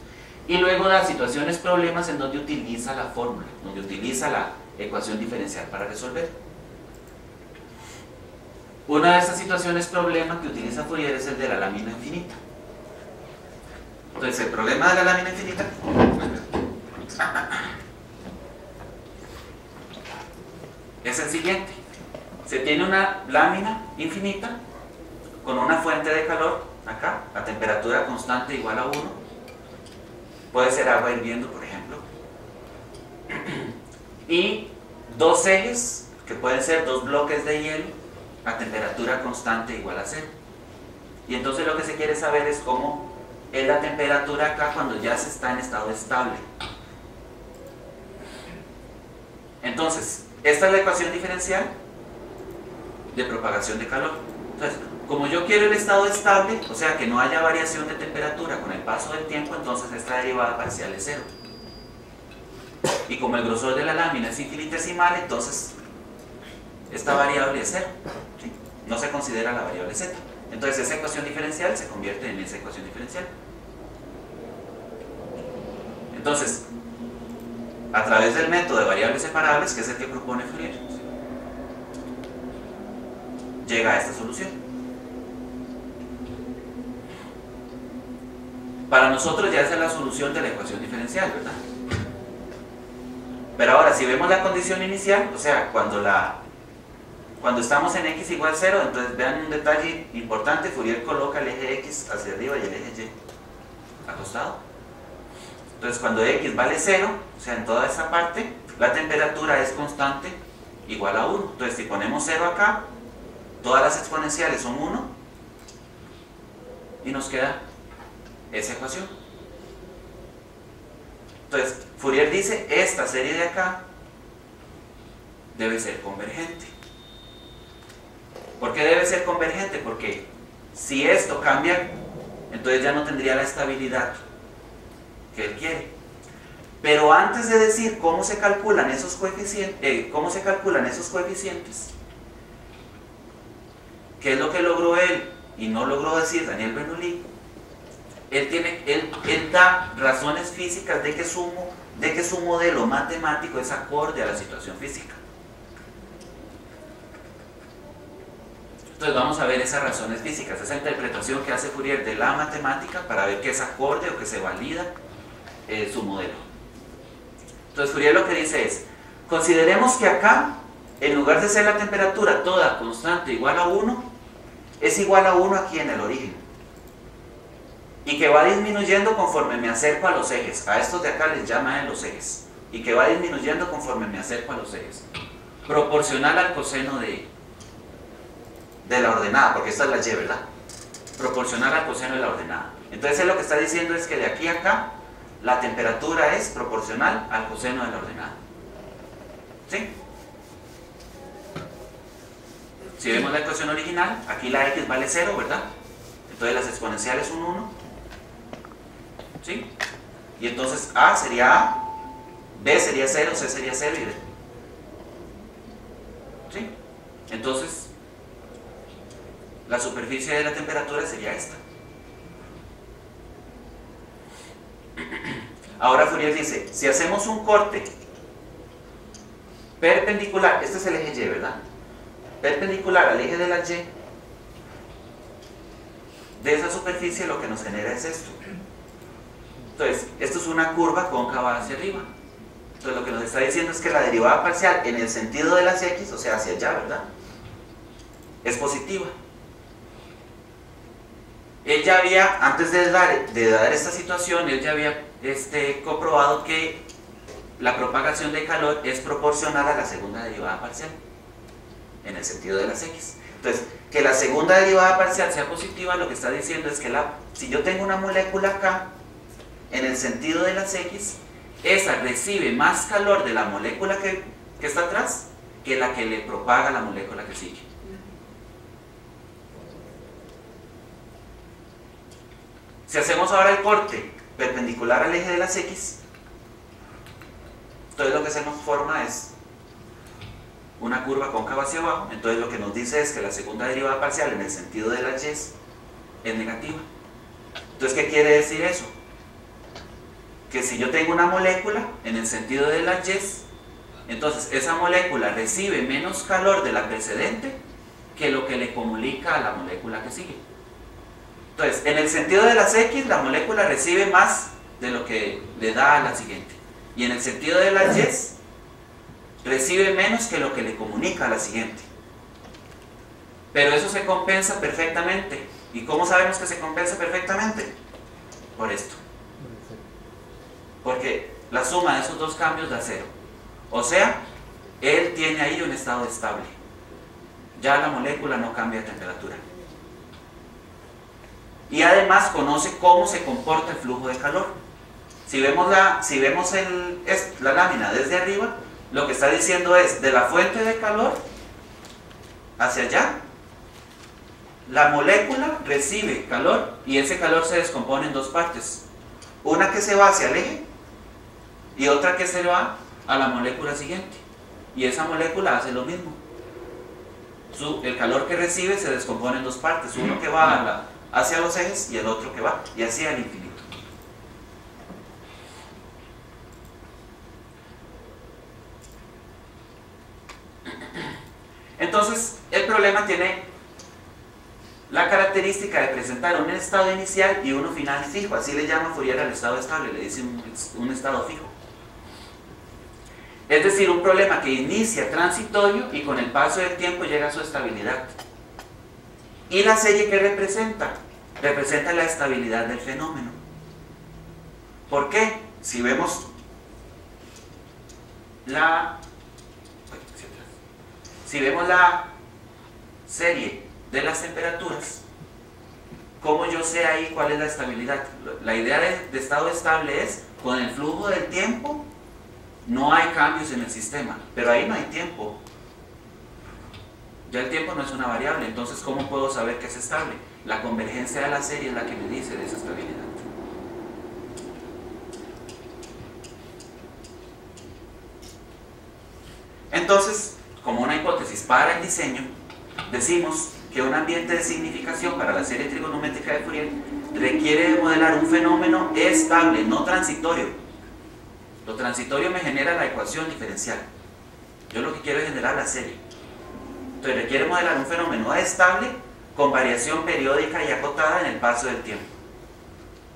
y luego da situaciones, problemas en donde utiliza la fórmula, donde utiliza la ecuación diferencial para resolver. Una de esas situaciones, problema que utiliza Fourier es el de la lámina infinita. Entonces, el problema de la lámina infinita es el siguiente: se tiene una lámina infinita con una fuente de calor acá, a temperatura constante igual a uno, puede ser agua hirviendo, por ejemplo, y dos ejes que pueden ser dos bloques de hielo a temperatura constante igual a cero. Y entonces lo que se quiere saber es cómo es la temperatura acá cuando ya se está en estado estable. Entonces, esta es la ecuación diferencial de propagación de calor. Entonces, como yo quiero el estado estable, o sea que no haya variación de temperatura con el paso del tiempo, entonces esta derivada parcial es cero. Y como el grosor de la lámina es infinitesimal, entonces esta variable es cero. No se considera la variable z. Entonces esa ecuación diferencial se convierte en esa ecuación diferencial. Entonces, a través del método de variables separables, que es el que propone Fourier, llega a esta solución. Para nosotros ya es la solución de la ecuación diferencial, ¿verdad? Pero ahora, si vemos la condición inicial, o sea, cuando la... Cuando estamos en x igual cero, entonces vean un detalle importante: Fourier coloca el eje x hacia arriba y el eje y acostado. Entonces cuando x vale cero, o sea en toda esa parte, la temperatura es constante igual a uno. Entonces si ponemos cero acá, todas las exponenciales son uno y nos queda esa ecuación. Entonces Fourier dice, esta serie de acá debe ser convergente. ¿Por qué debe ser convergente? Porque si esto cambia, entonces ya no tendría la estabilidad que él quiere. Pero antes de decir cómo se calculan esos coeficientes, eh, cómo se calculan esos coeficientes, qué es lo que logró él y no logró decir Daniel Bernoulli, él tiene, él, él da razones físicas de que su, de que su modelo matemático es acorde a la situación física. Entonces vamos a ver esas razones físicas, esa interpretación que hace Fourier de la matemática para ver que es acorde o que se valida eh, su modelo. Entonces Fourier lo que dice es, consideremos que acá, en lugar de ser la temperatura toda constante igual a uno, es igual a uno aquí en el origen. Y que va disminuyendo conforme me acerco a los ejes. A estos de acá les llama los ejes. Y que va disminuyendo conforme me acerco a los ejes. Proporcional al coseno de de la ordenada, porque esta es la Y, ¿verdad? Proporcional al coseno de la ordenada. Entonces él lo que está diciendo es que de aquí a acá la temperatura es proporcional al coseno de la ordenada. ¿Sí? Si vemos la ecuación original, aquí la x vale cero, ¿verdad? Entonces las exponenciales son uno. ¿Sí? Y entonces A sería A, B sería cero, C sería cero y D. ¿Sí? Entonces la superficie de la temperatura sería esta. Ahora Fourier dice, si hacemos un corte perpendicular, este es el eje Y, ¿verdad? Perpendicular al eje de la Y, de esa superficie lo que nos genera es esto. Entonces, esto es una curva cóncava hacia arriba. Entonces lo que nos está diciendo es que la derivada parcial en el sentido de las X, o sea hacia allá, ¿verdad?, es positiva. Él ya había, antes de dar, de dar esta situación, él ya había este, comprobado que la propagación de calor es proporcional a la segunda derivada parcial, en el sentido de las X. Entonces, que la segunda derivada parcial sea positiva, lo que está diciendo es que la, si yo tengo una molécula acá, en el sentido de las X, esa recibe más calor de la molécula que, que está atrás, que la que le propaga la molécula que sigue. Si hacemos ahora el corte perpendicular al eje de las X, entonces lo que se nos forma es una curva cóncava hacia abajo. Entonces lo que nos dice es que la segunda derivada parcial en el sentido de la Y es negativa. Entonces, ¿qué quiere decir eso? Que si yo tengo una molécula en el sentido de la Y, entonces esa molécula recibe menos calor de la precedente que lo que le comunica a la molécula que sigue. Entonces, en el sentido de las X, la molécula recibe más de lo que le da a la siguiente. Y en el sentido de las Y, recibe menos que lo que le comunica a la siguiente. Pero eso se compensa perfectamente. ¿Y cómo sabemos que se compensa perfectamente? Por esto. Porque la suma de esos dos cambios da cero. O sea, él tiene ahí un estado estable. Ya la molécula no cambia de temperatura. Y además conoce cómo se comporta el flujo de calor. Si vemos, la, si vemos el, la lámina desde arriba, lo que está diciendo es, de la fuente de calor hacia allá, la molécula recibe calor y ese calor se descompone en dos partes. Una que se va hacia el eje y otra que se va a la molécula siguiente. Y esa molécula hace lo mismo. Su, el calor que recibe se descompone en dos partes. Uno que va a la... hacia los ejes y el otro que va, y hacia el infinito. Entonces, el problema tiene la característica de presentar un estado inicial y uno final fijo, así le llama Fourier al estado estable, le dice un, un estado fijo. Es decir, un problema que inicia transitorio y con el paso del tiempo llega a su estabilidad. ¿Y la serie qué representa? Representa la estabilidad del fenómeno. ¿Por qué? Si vemos la, si vemos la serie de las temperaturas, ¿cómo yo sé ahí cuál es la estabilidad? La idea de, de estado estable es, con el flujo del tiempo, no hay cambios en el sistema, pero ahí no hay tiempo. Ya el tiempo no es una variable, entonces ¿cómo puedo saber que es estable? La convergencia de la serie es la que me dice de esa estabilidad. Entonces, como una hipótesis para el diseño, decimos que un ambiente de significación para la serie trigonométrica de Fourier requiere de modelar un fenómeno estable, no transitorio. Lo transitorio me genera la ecuación diferencial. Yo lo que quiero es generar la serie. Entonces requiere modelar un fenómeno estable con variación periódica y acotada en el paso del tiempo.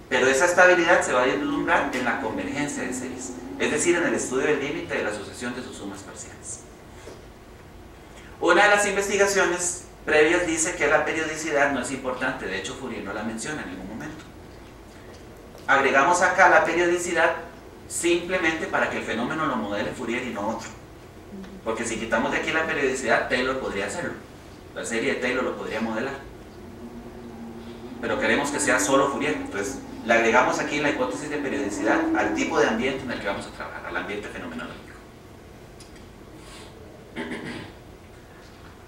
Pero esa estabilidad se va a vislumbrar en la convergencia de series, es decir, en el estudio del límite de la sucesión de sus sumas parciales. Una de las investigaciones previas dice que la periodicidad no es importante, de hecho Fourier no la menciona en ningún momento. Agregamos acá la periodicidad simplemente para que el fenómeno lo modele Fourier y no otro. Porque si quitamos de aquí la periodicidad, Taylor podría hacerlo. la serie de Taylor lo podría modelar, pero queremos que sea solo Fourier, entonces le agregamos aquí la hipótesis de periodicidad al tipo de ambiente en el que vamos a trabajar, al ambiente fenomenológico.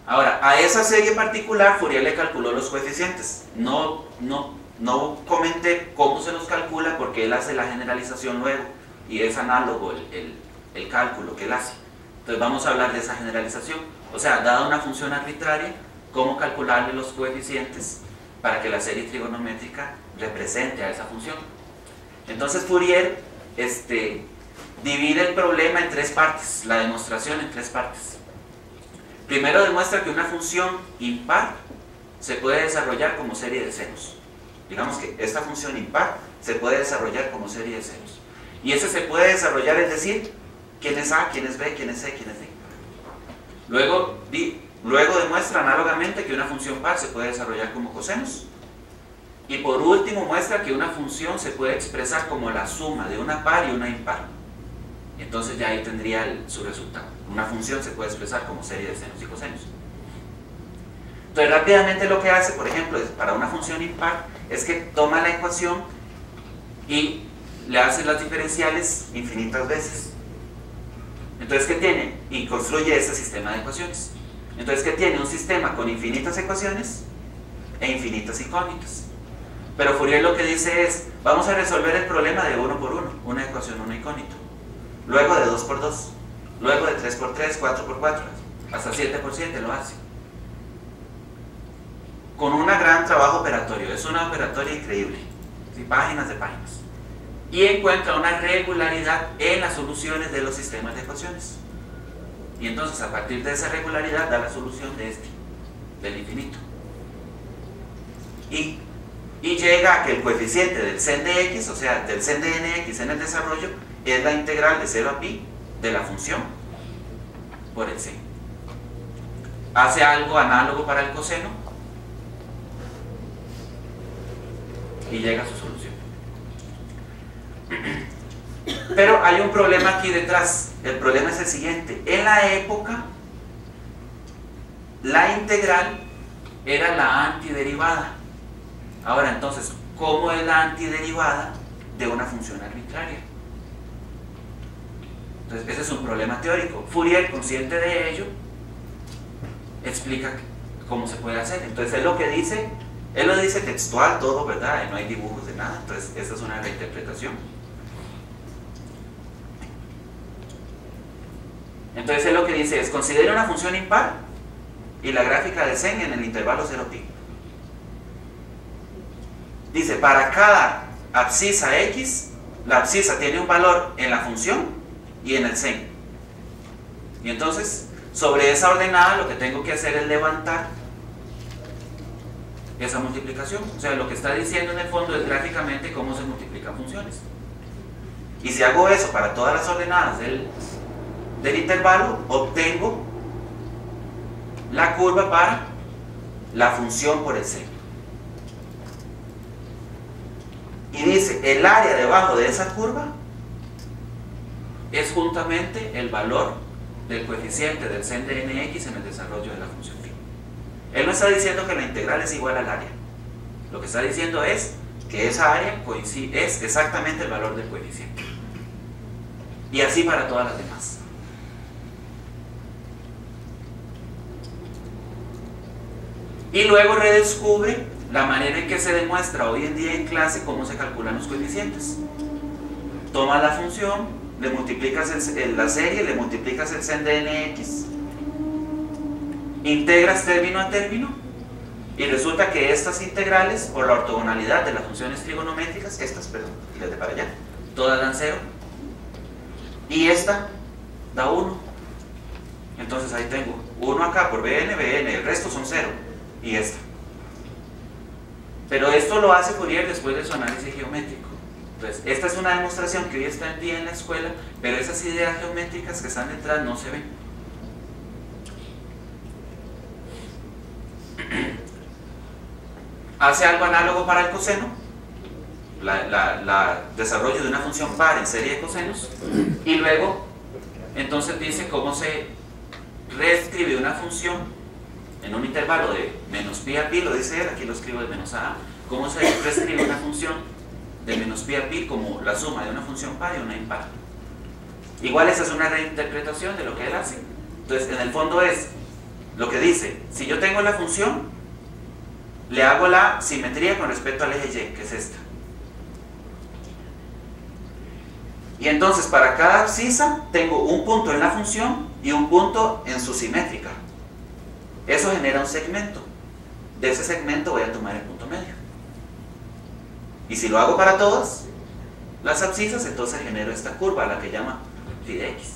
Ahora, a esa serie particular Fourier le calculó los coeficientes, no, no, no comenté cómo se los calcula porque él hace la generalización luego y es análogo el, el, el cálculo que él hace. Entonces vamos a hablar de esa generalización, o sea, dada una función arbitraria, cómo calcularle los coeficientes para que la serie trigonométrica represente a esa función. Entonces Fourier este, divide el problema en tres partes, la demostración en tres partes. Primero demuestra que una función impar se puede desarrollar como serie de senos. Digamos que esta función impar se puede desarrollar como serie de senos. Y ese se puede desarrollar, es decir, quién es A, quién es B, quién es C, quién es D. Luego, di, luego demuestra análogamente que una función par se puede desarrollar como cosenos. Y por último muestra que una función se puede expresar como la suma de una par y una impar. Entonces ya ahí tendría el, su resultado. Una función se puede expresar como serie de senos y cosenos. Entonces rápidamente lo que hace, por ejemplo, es, para una función impar, es que toma la ecuación y le hace las diferenciales infinitas veces. Entonces, ¿qué tiene? Y construye ese sistema de ecuaciones. Entonces, ¿qué tiene? Un sistema con infinitas ecuaciones e infinitas icónicas. Pero Fourier lo que dice es, vamos a resolver el problema de uno por uno, una ecuación, una icónica. Luego de dos por dos, luego de tres por tres, cuatro por cuatro, hasta siete por siete lo hace. Con un gran trabajo operatorio, es una operatoria increíble, ¿sí? Páginas de páginas. Y encuentra una regularidad en las soluciones de los sistemas de ecuaciones. Y entonces a partir de esa regularidad da la solución de este, del infinito. Y, y llega a que el coeficiente del sen de x, o sea, del sen de nx en el desarrollo, es la integral de cero a pi de la función por el sen. Hace algo análogo para el coseno y llega a su solución. Pero hay un problema aquí detrás. El problema es el siguiente: en la época la integral era la antiderivada. Ahora entonces, ¿cómo es la antiderivada de una función arbitraria? Entonces ese es un problema teórico. Fourier, consciente de ello, explica cómo se puede hacer. Entonces él lo que dice, él lo dice textual todo, ¿verdad? No hay dibujos de nada. Entonces esta es una reinterpretación. Entonces él lo que dice es, considera una función impar y la gráfica de sen en el intervalo cero pi. Dice, para cada abscisa x, la abscisa tiene un valor en la función y en el sen. Y entonces, sobre esa ordenada lo que tengo que hacer es levantar esa multiplicación. O sea, lo que está diciendo en el fondo es gráficamente cómo se multiplican funciones. Y si hago eso para todas las ordenadas del... del intervalo, obtengo la curva para la función por el seno. Y dice, el área debajo de esa curva es juntamente el valor del coeficiente del sen de nx en el desarrollo de la función phi. Él no está diciendo que la integral es igual al área. Lo que está diciendo es que esa área coincide, es exactamente el valor del coeficiente. Y así para todas las demás. Y luego redescubre la manera en que se demuestra hoy en día en clase cómo se calculan los coeficientes. Tomas la función, le multiplicas el, la serie, le multiplicas el sen de nx, integras término a término y resulta que estas integrales, por la ortogonalidad de las funciones trigonométricas, estas, perdón, desde para allá, todas dan cero y esta da uno. Entonces ahí tengo uno acá por bn, bn, el resto son cero. Y esta. Pero esto lo hace Fourier después de su análisis geométrico. Entonces, esta es una demostración que hoy está en día en la escuela, pero esas ideas geométricas que están detrás no se ven. Hace algo análogo para el coseno, la, la, la desarrollo de una función par en serie de cosenos, y luego, entonces dice cómo se reescribe una función en un intervalo de menos pi a pi, lo dice él, aquí lo escribo de menos a a, ¿cómo se describe una función de menos pi a pi como la suma de una función par y una impar? Igual esa es una reinterpretación de lo que él hace. Entonces, en el fondo es lo que dice, si yo tengo la función, le hago la simetría con respecto al eje Y, que es esta. Y entonces para cada abscisa tengo un punto en la función y un punto en su simétrica. Eso genera un segmento. De ese segmento voy a tomar el punto medio. Y si lo hago para todas las abscisas, entonces genero esta curva, la que llama phi de x.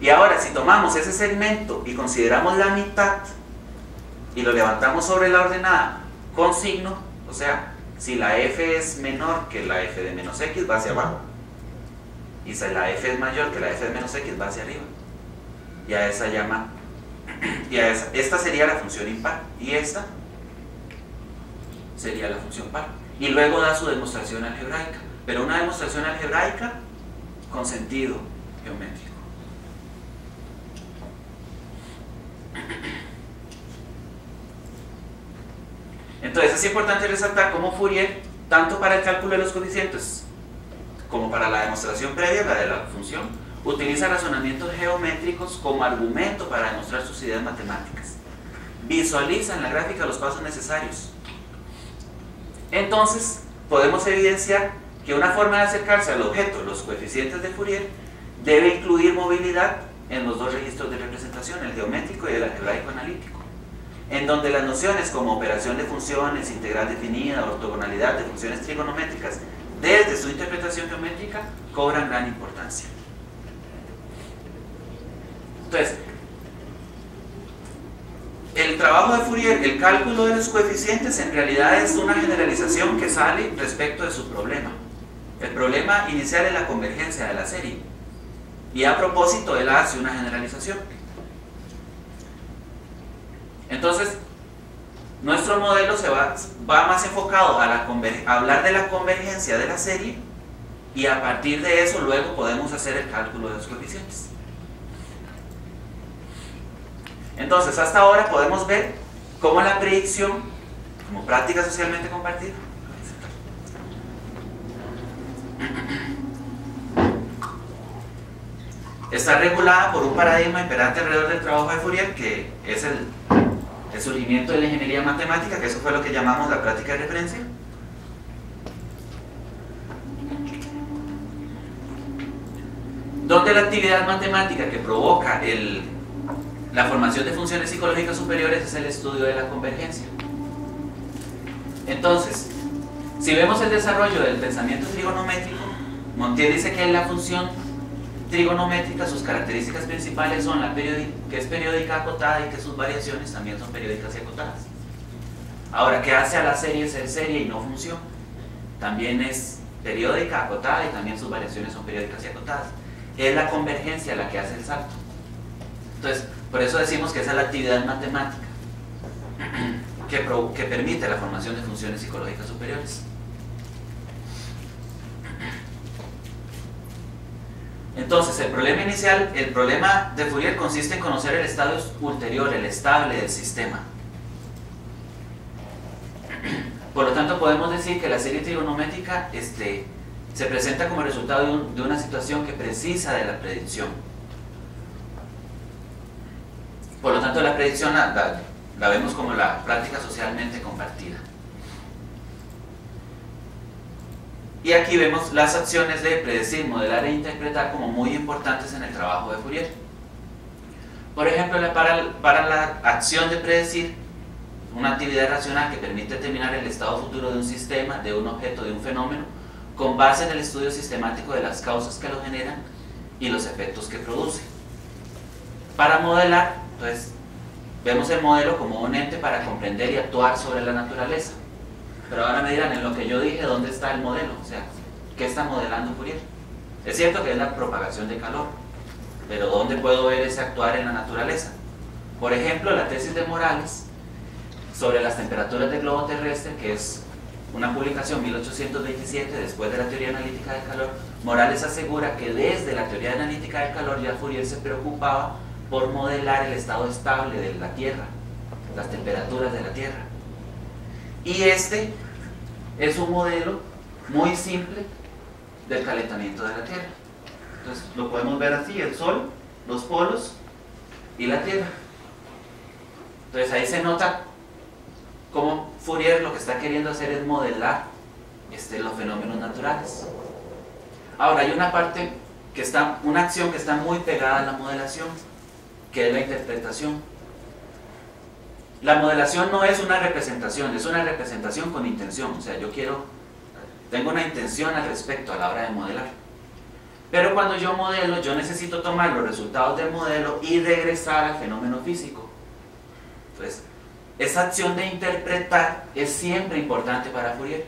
Y ahora si tomamos ese segmento y consideramos la mitad y lo levantamos sobre la ordenada con signo, o sea, si la f es menor que la f de menos x, va hacia abajo. Y si la f es mayor que la f de menos x, va hacia arriba. Y a esa llama, y a esa, esta sería la función impar, y esta sería la función par. Y luego da su demostración algebraica, pero una demostración algebraica con sentido geométrico. Entonces es importante resaltar cómo Fourier, tanto para el cálculo de los coeficientes como para la demostración previa, la de la función, utiliza razonamientos geométricos como argumento para demostrar sus ideas matemáticas. Visualiza en la gráfica los pasos necesarios. Entonces podemos evidenciar que una forma de acercarse al objeto, los coeficientes de Fourier, debe incluir movilidad en los dos registros de representación, el geométrico y el algebraico analítico, en donde las nociones como operación de funciones, integral definida, ortogonalidad de funciones trigonométricas, desde su interpretación geométrica, cobran gran importancia. Entonces, el trabajo de Fourier, el cálculo de los coeficientes, en realidad es una generalización que sale respecto de su problema. El problema inicial es la convergencia de la serie, y a propósito él hace una generalización. Entonces, nuestro modelo se va, va más enfocado a, la a hablar de la convergencia de la serie, y a partir de eso luego podemos hacer el cálculo de los coeficientes. Entonces, hasta ahora podemos ver cómo la predicción, como práctica socialmente compartida, está regulada por un paradigma imperante alrededor del trabajo de Fourier, que es el el surgimiento de la ingeniería matemática, que eso fue lo que llamamos la práctica de referencia. Donde la actividad matemática que provoca el, la formación de funciones psicológicas superiores es el estudio de la convergencia. Entonces, si vemos el desarrollo del pensamiento trigonométrico, Montiel dice que en la función trigonométrica sus características principales son la periódica, que es periódica acotada, y que sus variaciones también son periódicas y acotadas. Ahora, ¿qué hace a la serie ser serie y no función? También es periódica, acotada, y también sus variaciones son periódicas y acotadas. Es la convergencia la que hace el salto. Entonces, por eso decimos que esa es la actividad matemática que, pro, que permite la formación de funciones psicológicas superiores. Entonces, el problema inicial, el problema de Fourier consiste en conocer el estado ulterior, el estable del sistema. Por lo tanto, podemos decir que la serie trigonométrica este, se presenta como resultado de, un, de una situación que precisa de la predicción. Por lo tanto, la predicción la, la, la vemos como la práctica socialmente compartida. Y aquí vemos las acciones de predecir, modelar e interpretar como muy importantes en el trabajo de Fourier. Por ejemplo, para, para la acción de predecir, una actividad racional que permite determinar el estado futuro de un sistema, de un objeto, de un fenómeno, con base en el estudio sistemático de las causas que lo generan y los efectos que produce. Para modelar, entonces, vemos el modelo como un ente para comprender y actuar sobre la naturaleza. Pero ahora me dirán, en lo que yo dije, ¿dónde está el modelo? O sea, ¿qué está modelando Fourier? Es cierto que es la propagación de calor, pero ¿dónde puedo ver ese actuar en la naturaleza? Por ejemplo, la tesis de Morales sobre las temperaturas del globo terrestre, que es una publicación mil ochocientos veintisiete, después de la teoría analítica del calor. Morales asegura que desde la teoría analítica del calor ya Fourier se preocupaba por modelar el estado estable de la Tierra, las temperaturas de la Tierra. Y este es un modelo muy simple del calentamiento de la Tierra. Entonces lo podemos ver así, el Sol, los polos y la Tierra. Entonces ahí se nota cómo Fourier lo que está queriendo hacer es modelar este, los fenómenos naturales. Ahora hay una parte que está, una acción que está muy pegada a la modelación, que es la interpretación. La modelación no es una representación, es una representación con intención. O sea, yo quiero, tengo una intención al respecto a la hora de modelar. Pero cuando yo modelo, yo necesito tomar los resultados del modelo y regresar al fenómeno físico. Entonces, esa acción de interpretar es siempre importante para Fourier.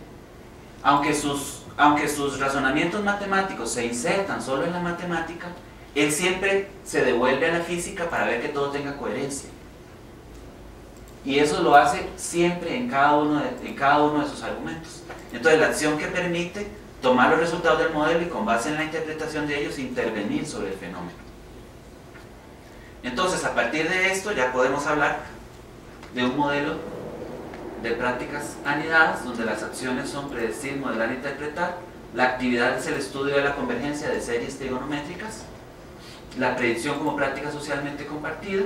Aunque sus, aunque sus razonamientos matemáticos se insertan solo en la matemática, él siempre se devuelve a la física para ver que todo tenga coherencia. Y eso lo hace siempre en cada uno de, en cada uno de sus argumentos. Entonces, la acción que permite tomar los resultados del modelo y con base en la interpretación de ellos intervenir sobre el fenómeno. Entonces, a partir de esto ya podemos hablar de un modelo de prácticas anidadas, donde las acciones son predecir, modelar, interpretar. La actividad es el estudio de la convergencia de series trigonométricas, la predicción como práctica socialmente compartida,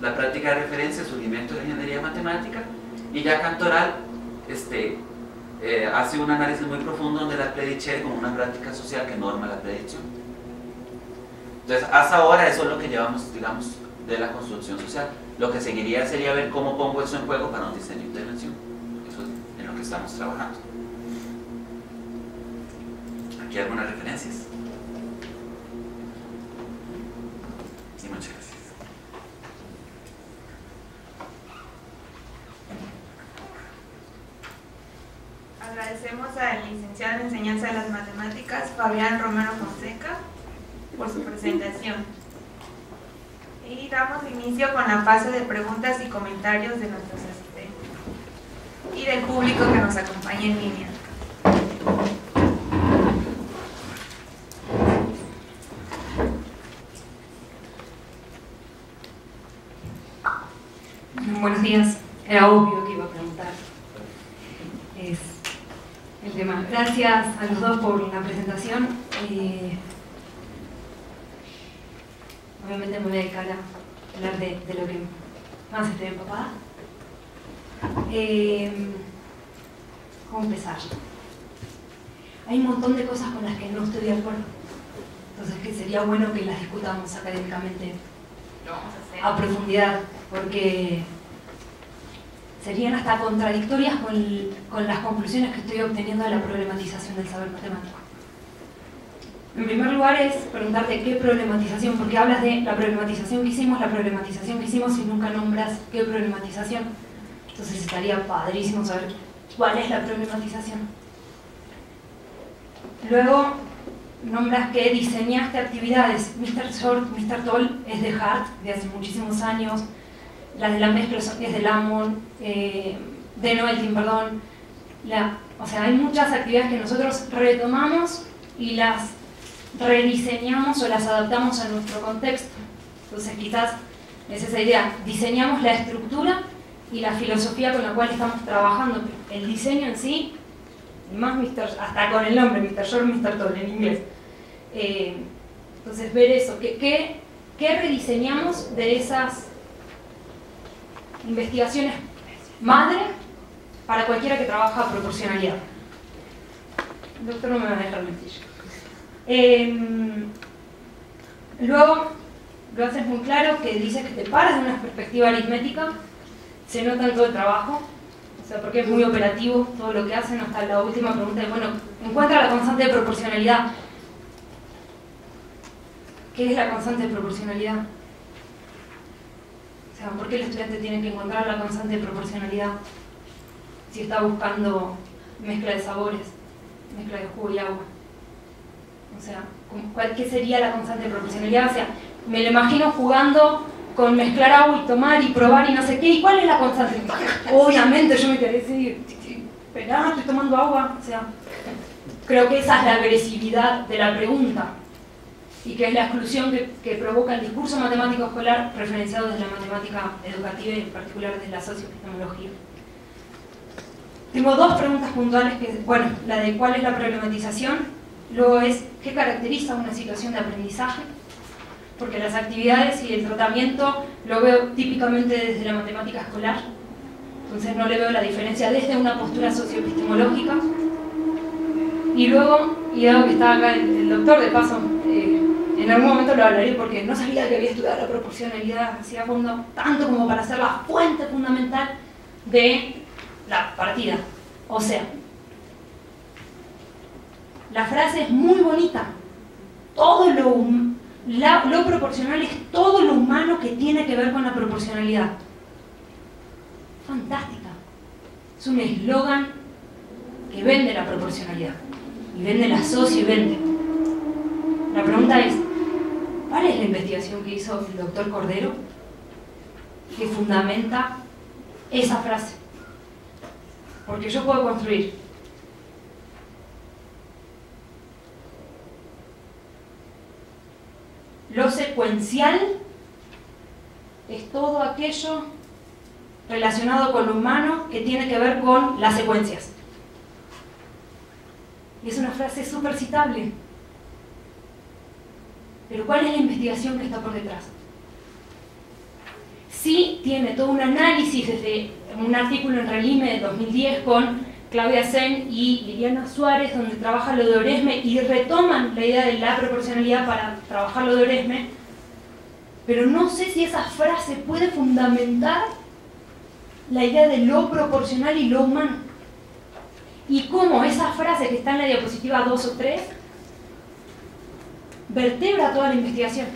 la práctica de referencia, surgimiento de ingeniería matemática, y ya Cantoral este, eh, hace un análisis muy profundo donde la predicher como una práctica social que norma la predicción. Entonces, hasta ahora eso es lo que llevamos, digamos, de la construcción social. Lo que seguiría sería ver cómo pongo eso en juego para un diseño de intervención. Eso es en lo que estamos trabajando. Aquí hay algunas referencias. Y muchas gracias. Agradecemos al licenciado en Enseñanza de las Matemáticas, Fabián Romero Fonseca, por su presentación. Y damos inicio con la fase de preguntas y comentarios de nuestros asistentes y del público que nos acompaña en línea. Buenos días, era obvio que iba a preguntar. Es el tema. Gracias a los dos por la presentación. Eh, Obviamente me voy a dedicar a hablar de, de lo que más estoy empapada. Eh, ¿Cómo empezar? Hay un montón de cosas con las que no estoy de acuerdo. Entonces que sería bueno que las discutamos académicamente a profundidad, porque serían hasta contradictorias con, el, con las conclusiones que estoy obteniendo de la problematización del saber matemático. En primer lugar es preguntarte qué problematización, porque hablas de la problematización que hicimos, la problematización que hicimos y nunca nombras qué problematización. Entonces estaría padrísimo saber cuál es la problematización. Luego nombras que diseñaste actividades. mister Short, mister Toll es de Hart, de hace muchísimos años. Las de la mezcla son de Lamont, eh, de Noelting, perdón. La, o sea, hay muchas actividades que nosotros retomamos y las rediseñamos o las adaptamos a nuestro contexto. Entonces quizás es esa idea, diseñamos la estructura y la filosofía con la cual estamos trabajando, el diseño en sí, más mister hasta con el nombre, mister Short, mister Toll en inglés. Eh, entonces ver eso, ¿qué, qué, qué rediseñamos de esas investigaciones madre para cualquiera que trabaja a proporcionalidad? El doctor no me va a dejar mentir. Eh, luego lo haces muy claro que dices que te paras de una perspectiva aritmética, se nota en todo el trabajo, o sea, porque es muy operativo todo lo que hacen, hasta la última pregunta de, bueno, encuentra la constante de proporcionalidad. ¿Qué es la constante de proporcionalidad? O sea, ¿por qué el estudiante tiene que encontrar la constante de proporcionalidad si está buscando mezcla de sabores, mezcla de jugo y agua? O sea, ¿cuál, ¿qué sería la constante de proporcionalidad? O sea, me lo imagino jugando con mezclar agua y tomar y probar y no sé qué. ¿Y cuál es la constante? Obviamente yo me quedé así, esperá, estoy tomando agua. O sea, creo que esa es la agresividad de la pregunta. y que es la exclusión que, que provoca el discurso matemático escolar referenciado desde la matemática educativa y en particular desde la socioepistemología. Tengo dos preguntas puntuales, que, bueno, la de cuál es la problematización, luego es qué caracteriza una situación de aprendizaje, porque las actividades y el tratamiento lo veo típicamente desde la matemática escolar, entonces no le veo la diferencia desde una postura socioepistemológica. Y luego, y dado que estaba acá el, el doctor, de paso, eh, en algún momento lo hablaré porque no sabía que había estudiado la proporcionalidad hacia fondo, tanto como para ser la fuente fundamental de la partida. O sea, la frase es muy bonita, todo lo, la, lo proporcional es todo lo humano que tiene que ver con la proporcionalidad. Fantástica, es un eslogan que vende la proporcionalidad. Y vende la socio y vende. La pregunta es, ¿cuál es la investigación que hizo el doctor Cordero que fundamenta esa frase? Porque yo puedo construir lo secuencial, es todo aquello relacionado con lo humano que tiene que ver con las secuencias. Y es una frase súper citable. Pero ¿cuál es la investigación que está por detrás? Sí tiene todo un análisis desde un artículo en Relime de dos mil diez con Claudia Sen y Liliana Suárez, donde trabaja lo de Oresme y retoman la idea de la proporcionalidad para trabajar lo de Oresme. Pero no sé si esa frase puede fundamentar la idea de lo proporcional y lo humano. Y cómo esa frase que está en la diapositiva dos o tres vertebra toda la investigación.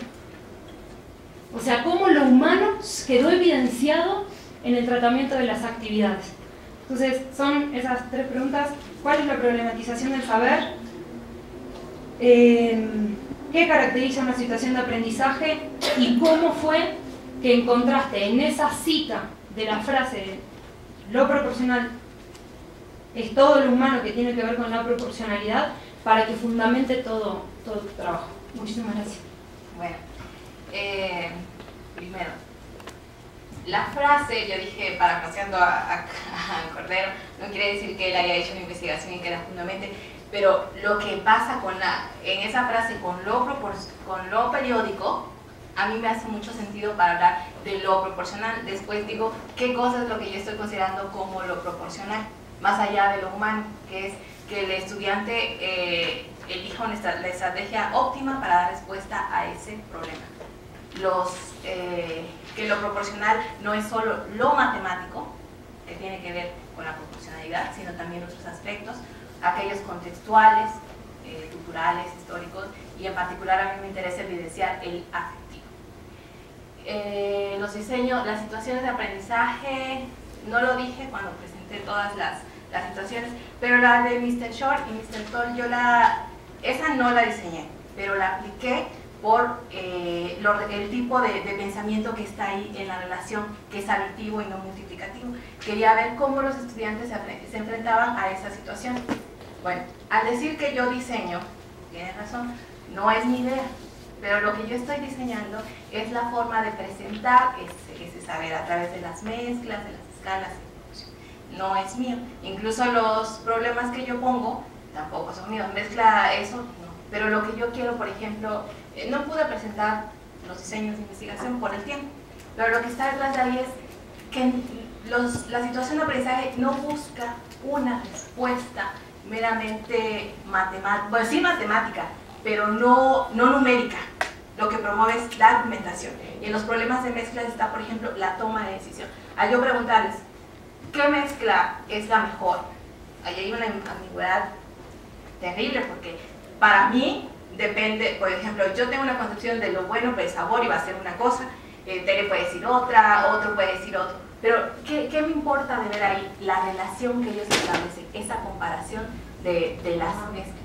O sea, cómo lo humano quedó evidenciado en el tratamiento de las actividades. Entonces, son esas tres preguntas. ¿Cuál es la problematización del saber? Eh, ¿Qué caracteriza una situación de aprendizaje? ¿Y cómo fue que encontraste en esa cita de la frase de lo proporcional es todo lo humano que tiene que ver con la proporcionalidad para que fundamente todo, todo tu trabajo? Muchísimas gracias. Bueno, eh, primero, la frase, yo dije, parafraseando a, a, a Cordero, no quiere decir que él haya hecho una investigación y que la fundamente, pero lo que pasa con la, en esa frase, con lo, con lo periódico, a mí me hace mucho sentido para hablar de lo proporcional. Después digo, ¿qué cosa es lo que yo estoy considerando como lo proporcional? Más allá de lo humano, que es que el estudiante eh, elija una, la estrategia óptima para dar respuesta a ese problema. Los, eh, que lo proporcional no es solo lo matemático, que tiene que ver con la proporcionalidad, sino también otros aspectos, aquellos contextuales, eh, culturales, históricos, y en particular a mí me interesa evidenciar el afectivo. Eh, los diseños, las situaciones de aprendizaje, no lo dije cuando presenté de todas las, las situaciones, pero la de mister Short y mister Toll, yo la, esa no la diseñé, pero la apliqué por eh, lo, el tipo de, de pensamiento que está ahí en la relación, que es aditivo y no multiplicativo. Quería ver cómo los estudiantes se, se enfrentaban a esa situación. Bueno, al decir que yo diseño, tienes razón, no es mi idea, pero lo que yo estoy diseñando es la forma de presentar ese, ese saber a través de las mezclas, de las escalas. No es mío, incluso los problemas que yo pongo tampoco son míos, mezcla eso, no. Pero lo que yo quiero, por ejemplo, eh, no pude presentar los diseños de investigación por el tiempo, pero lo que está detrás de ahí es que los, la situación de aprendizaje no busca una respuesta meramente matemática, bueno, sí matemática, pero no, no numérica. Lo que promueve es la argumentación, y en los problemas de mezcla está, por ejemplo, la toma de decisión. Al yo preguntarles, ¿qué mezcla es la mejor? Ahí hay una ambigüedad terrible porque para mí depende, por ejemplo, yo tengo una concepción de lo bueno, pero el sabor iba a ser una cosa, eh, Tere puede decir otra, otro puede decir otro. Pero ¿qué, qué me importa de ver ahí? La relación que ellos establecen, esa comparación de, de las mezclas.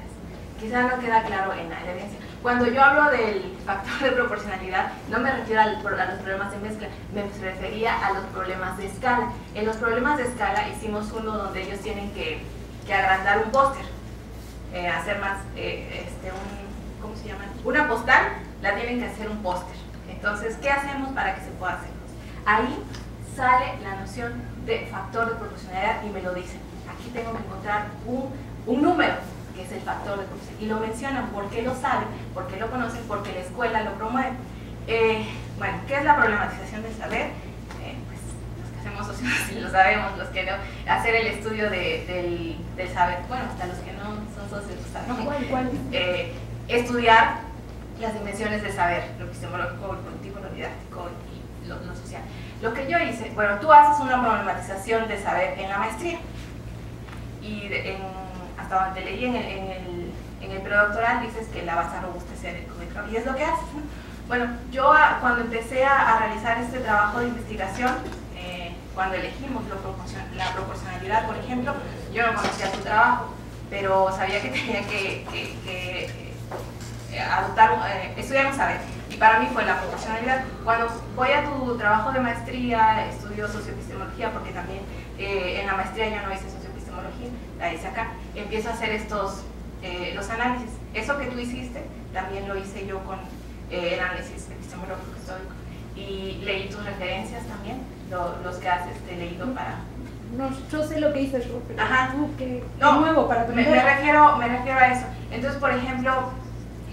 Quizás no queda claro en la evidencia. Cuando yo hablo del factor de proporcionalidad, no me refiero a los problemas de mezcla, me refería a los problemas de escala. En los problemas de escala hicimos uno donde ellos tienen que, que agrandar un póster, eh, hacer más, eh, este, un, ¿cómo se llaman? Una postal, la tienen que hacer un póster. Entonces, ¿qué hacemos para que se pueda hacer? Ahí sale la noción de factor de proporcionalidad y me lo dicen. Aquí tengo que encontrar un, un número, que es el factor de proporcionalidad. Y lo mencionan, ¿por qué lo saben? ¿Por qué lo conocen? Porque la escuela lo promueve. Eh, bueno, ¿qué es la problematización del saber? Eh, pues, los que hacemos sociología lo sabemos, los que no. Hacer el estudio de, del, del saber, bueno, hasta los que no son socios, ¿no? ¿Cuál, cuál? Eh, estudiar las dimensiones del saber, lo epistemológico, lo cognitivo, lo didáctico y lo, lo social. Lo que yo hice, bueno, tú haces una problematización de saber en la maestría y en, hasta donde leí en el, en, el, en el predoctoral dices que la vas a robustecer y es lo que haces, ¿no? Bueno, yo a, cuando empecé a, a realizar este trabajo de investigación, eh, cuando elegimos lo proporcion, la proporcionalidad, por ejemplo, yo no conocía tu trabajo, pero sabía que tenía que, que, que eh, adoptar, eh, estudiar un saber. Y para mí fue la proporcionalidad. Cuando voy a tu trabajo de maestría, estudio socioepistemología, porque también eh, en la maestría yo no hice socioepistemología, la hice acá. Empiezo a hacer estos, eh, los análisis. Eso que tú hiciste, también lo hice yo con eh, el análisis epistemológico histórico. Y leí tus referencias también, lo, los que has este, leído para... No, yo sé lo que hice yo, pero ajá. Uh, que, no, nuevo para me, me, refiero, me refiero a eso. Entonces, por ejemplo,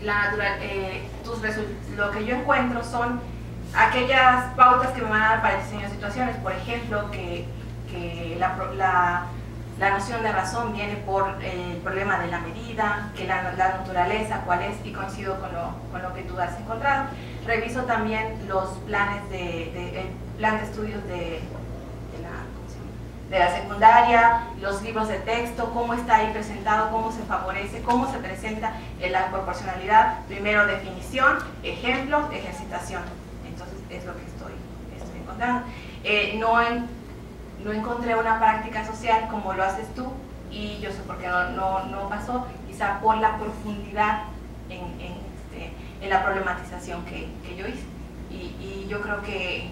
la natural... Eh, lo que yo encuentro son aquellas pautas que me van a dar para el diseño de situaciones, por ejemplo, que, que la, la, la noción de razón viene por el problema de la medida, que la, la naturaleza, cuál es, y coincido con lo, con lo que tú has encontrado. Reviso también los planes de, de, el plan de estudios de, de, la, de la secundaria, los libros de texto, cómo está ahí presentado, cómo se favorece, cómo se presenta la proporcionalidad, primero definición, ejemplo, ejercitación. Entonces es lo que estoy, estoy encontrando. Eh, no, en, no encontré una práctica social como lo haces tú y yo sé por qué no, no, no pasó, quizá por la profundidad en, en, este, en la problematización que, que yo hice. Y, y yo creo que,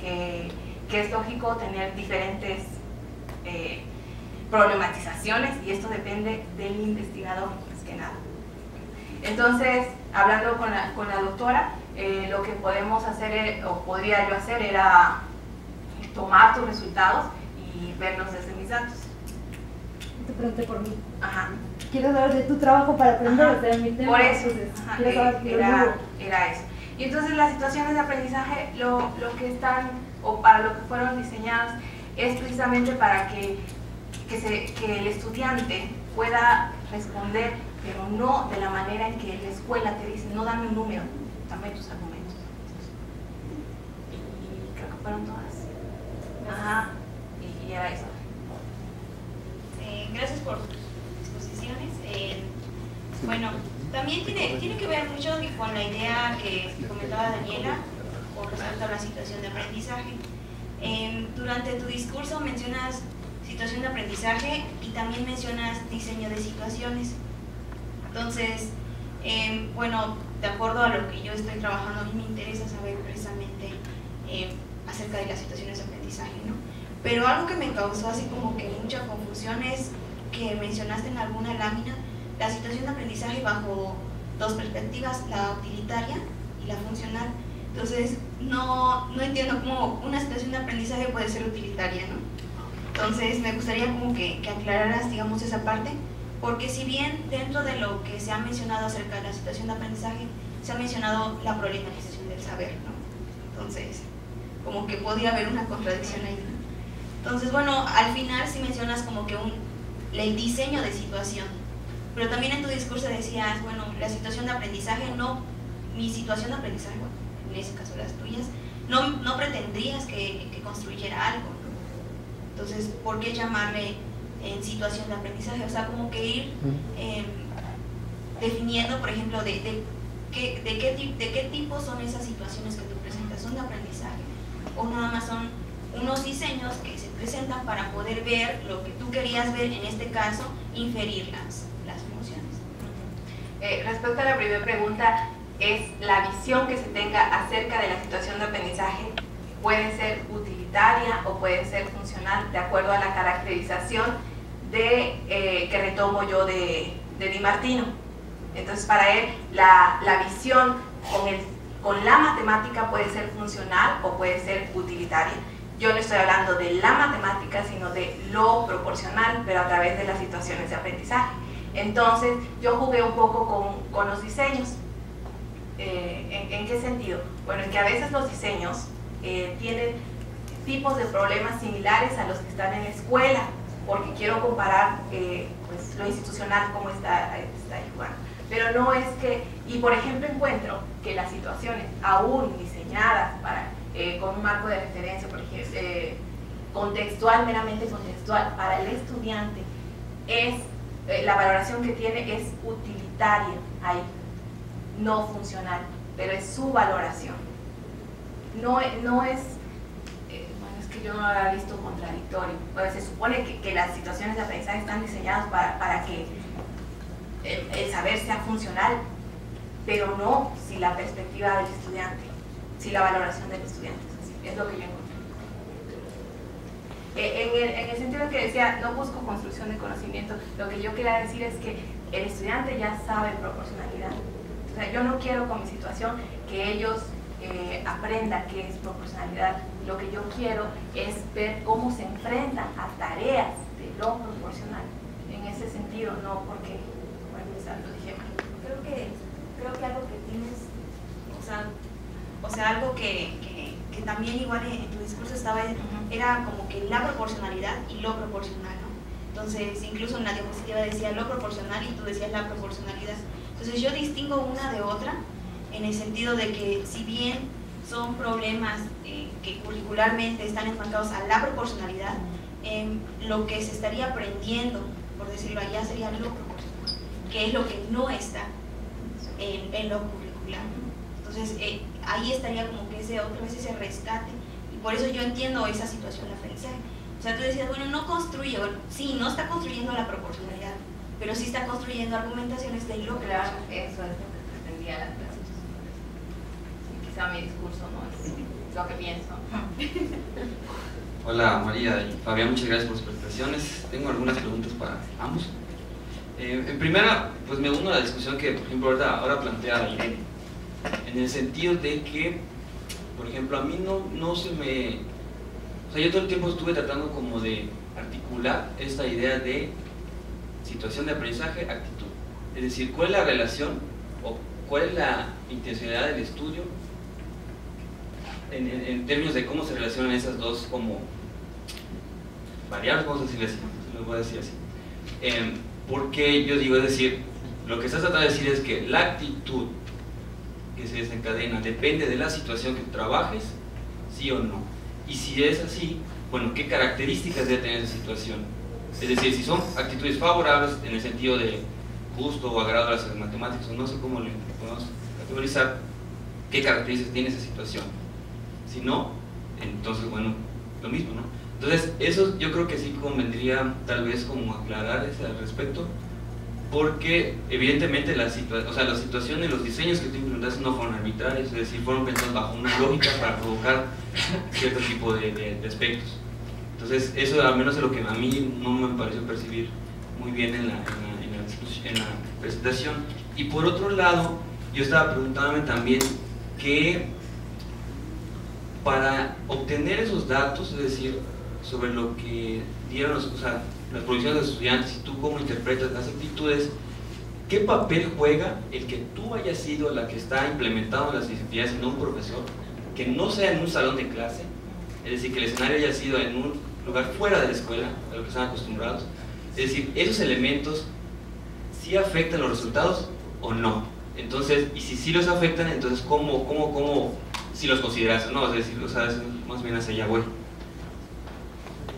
que, que es lógico tener diferentes eh, problematizaciones y esto depende del investigador más que nada. Entonces, hablando con la, con la doctora, eh, lo que podemos hacer, o podría yo hacer, era tomar tus resultados y verlos desde mis datos. Te pregunté por mí. Ajá. Quiero saber de tu trabajo para aprender. Ajá. De mi tema. Por eso, entonces, ajá, quiero saber eh, era, era eso. Y entonces las situaciones de aprendizaje, lo, lo que están, o para lo que fueron diseñadas, es precisamente para que, que, se, que el estudiante pueda responder, pero no de la manera en que la escuela te dice, no dame un número, dame tus argumentos. Y creo que fueron todas. Ajá, y, y era eso. Eh, gracias por tus exposiciones. Eh, bueno, también tiene, tiene que ver mucho con la idea que comentaba Daniela con respecto a la situación de aprendizaje. Eh, durante tu discurso mencionas situación de aprendizaje y también mencionas diseño de situaciones. Entonces, eh, bueno, de acuerdo a lo que yo estoy trabajando, a mí me interesa saber precisamente eh, acerca de las situaciones de aprendizaje, ¿no? Pero algo que me causó así como que mucha confusión es que mencionaste en alguna lámina la situación de aprendizaje bajo dos perspectivas, la utilitaria y la funcional. Entonces, no, no entiendo cómo una situación de aprendizaje puede ser utilitaria, ¿no? Entonces, me gustaría como que, que aclararas, digamos, esa parte. Porque si bien dentro de lo que se ha mencionado acerca de la situación de aprendizaje, se ha mencionado la problematización del saber, ¿no? Entonces, como que podría haber una contradicción ahí, ¿no? Entonces, bueno, al final sí mencionas como que un, el diseño de situación, pero también en tu discurso decías, bueno, la situación de aprendizaje no, mi situación de aprendizaje, bueno, en ese caso las tuyas, no, no pretendías que, que construyera algo, ¿no? Entonces, ¿por qué llamarle en situación de aprendizaje? O sea, como que ir eh, definiendo, por ejemplo, de, de, qué, de, qué, de qué tipo son esas situaciones que tú presentas, son de aprendizaje, o nada más son unos diseños que se presentan para poder ver lo que tú querías ver, en este caso, inferir las, las funciones. Eh, respecto a la primera pregunta, es la visión que se tenga acerca de la situación de aprendizaje, puede ser utilitaria o puede ser funcional, de acuerdo a la caracterización de, eh, que retomo yo de, de Di Martino. Entonces, para él, la, la visión con, el, con la matemática puede ser funcional o puede ser utilitaria. Yo no estoy hablando de la matemática, sino de lo proporcional, pero a través de las situaciones de aprendizaje. Entonces, yo jugué un poco con, con los diseños. Eh, ¿en, ¿En qué sentido? Bueno, es que a veces los diseños eh, tienen tipos de problemas similares a los que están en la escuela, porque quiero comparar eh, pues, lo institucional como está, está jugando. Pero no es que, y por ejemplo encuentro que las situaciones aún diseñadas para, eh, con un marco de referencia, por ejemplo, eh, contextual, meramente contextual, para el estudiante, es, eh, la valoración que tiene es utilitaria ahí, no funcional, pero es su valoración. No, no es, eh, bueno, es que yo no lo había visto contradictorio. Bueno, se supone que, que las situaciones de aprendizaje están diseñadas para, para que el, el saber sea funcional, pero no si la perspectiva del estudiante, si la valoración del estudiante es así. Es lo que yo encontré. Eh, en, el, en el sentido que decía, no busco construcción de conocimiento, lo que yo quería decir es que el estudiante ya sabe proporcionalidad. O sea, yo no quiero con mi situación que ellos eh, aprendan qué es proporcionalidad. Lo que yo quiero es ver cómo se enfrentan a tareas de lo proporcional. En ese sentido, no porque, bueno, lo dije mal. Creo que, creo que algo que tienes, o sea, o sea algo que, que, que también igual en, en tu discurso estaba, era como que la proporcionalidad y lo proporcional, ¿no? Entonces, incluso en la diapositiva decía lo proporcional y tú decías la proporcionalidad. Entonces yo distingo una de otra en el sentido de que si bien son problemas eh, que curricularmente están enfocados a la proporcionalidad, eh, lo que se estaría aprendiendo, por decirlo allá, sería lo proporcional, que es lo que no está en, en lo curricular. Entonces eh, ahí estaría como que ese, otra vez ese rescate, y por eso yo entiendo esa situación de aprendizaje. O sea, tú decías, bueno, no construye, bueno, sí, no está construyendo la proporcionalidad, pero sí está construyendo argumentaciones de hilo. Claro, eso es lo que pretendía la clase. Quizá mi discurso no es lo que pienso. Hola María y Fabián, muchas gracias por sus presentaciones. Tengo algunas preguntas para ambos. Eh, en primera, pues me uno a la discusión que, por ejemplo, ahora, ahora plantea Irene, en el sentido de que, por ejemplo, a mí no, no se me... O sea, yo todo el tiempo estuve tratando como de articular esta idea de situación de aprendizaje, actitud. Es decir, ¿cuál es la relación o cuál es la intencionalidad del estudio en, en, en términos de cómo se relacionan esas dos como variables, vamos a decirle así, lo voy a decir así? Eh, porque yo digo, es decir, lo que estás tratando de decir es que la actitud que se desencadena depende de la situación que trabajes, sí o no. Y si es así, bueno, ¿qué características debe tener esa situación? Es decir, si son actitudes favorables en el sentido de gusto o agrado a las matemáticas, o no sé cómo lo podemos categorizar, qué características tiene esa situación. Si no, entonces, bueno, lo mismo, ¿no? Entonces, eso yo creo que sí convendría tal vez como aclarar ese respecto, porque evidentemente la situa o sea, la situación y los diseños que tú implementaste no fueron arbitrarios, es decir, fueron pensados bajo una lógica para provocar cierto tipo de, de, de aspectos. Entonces, eso al menos es lo que a mí no me pareció percibir muy bien en la, en la, en la presentación. Y por otro lado, yo estaba preguntándome también que para obtener esos datos, es decir, sobre lo que dieron los, o sea, las provisiones de los estudiantes y tú cómo interpretas las actitudes, ¿qué papel juega el que tú hayas sido la que está implementando las disciplinas y no un profesor, que no sea en un salón de clase? Es decir, que el escenario haya sido en un lugar fuera de la escuela, a lo que están acostumbrados. Es decir, esos elementos sí afectan los resultados o no. Entonces, y si sí los afectan, entonces cómo, cómo, cómo, si los consideras o no. Es decir, o sea, más bien hacia allá voy.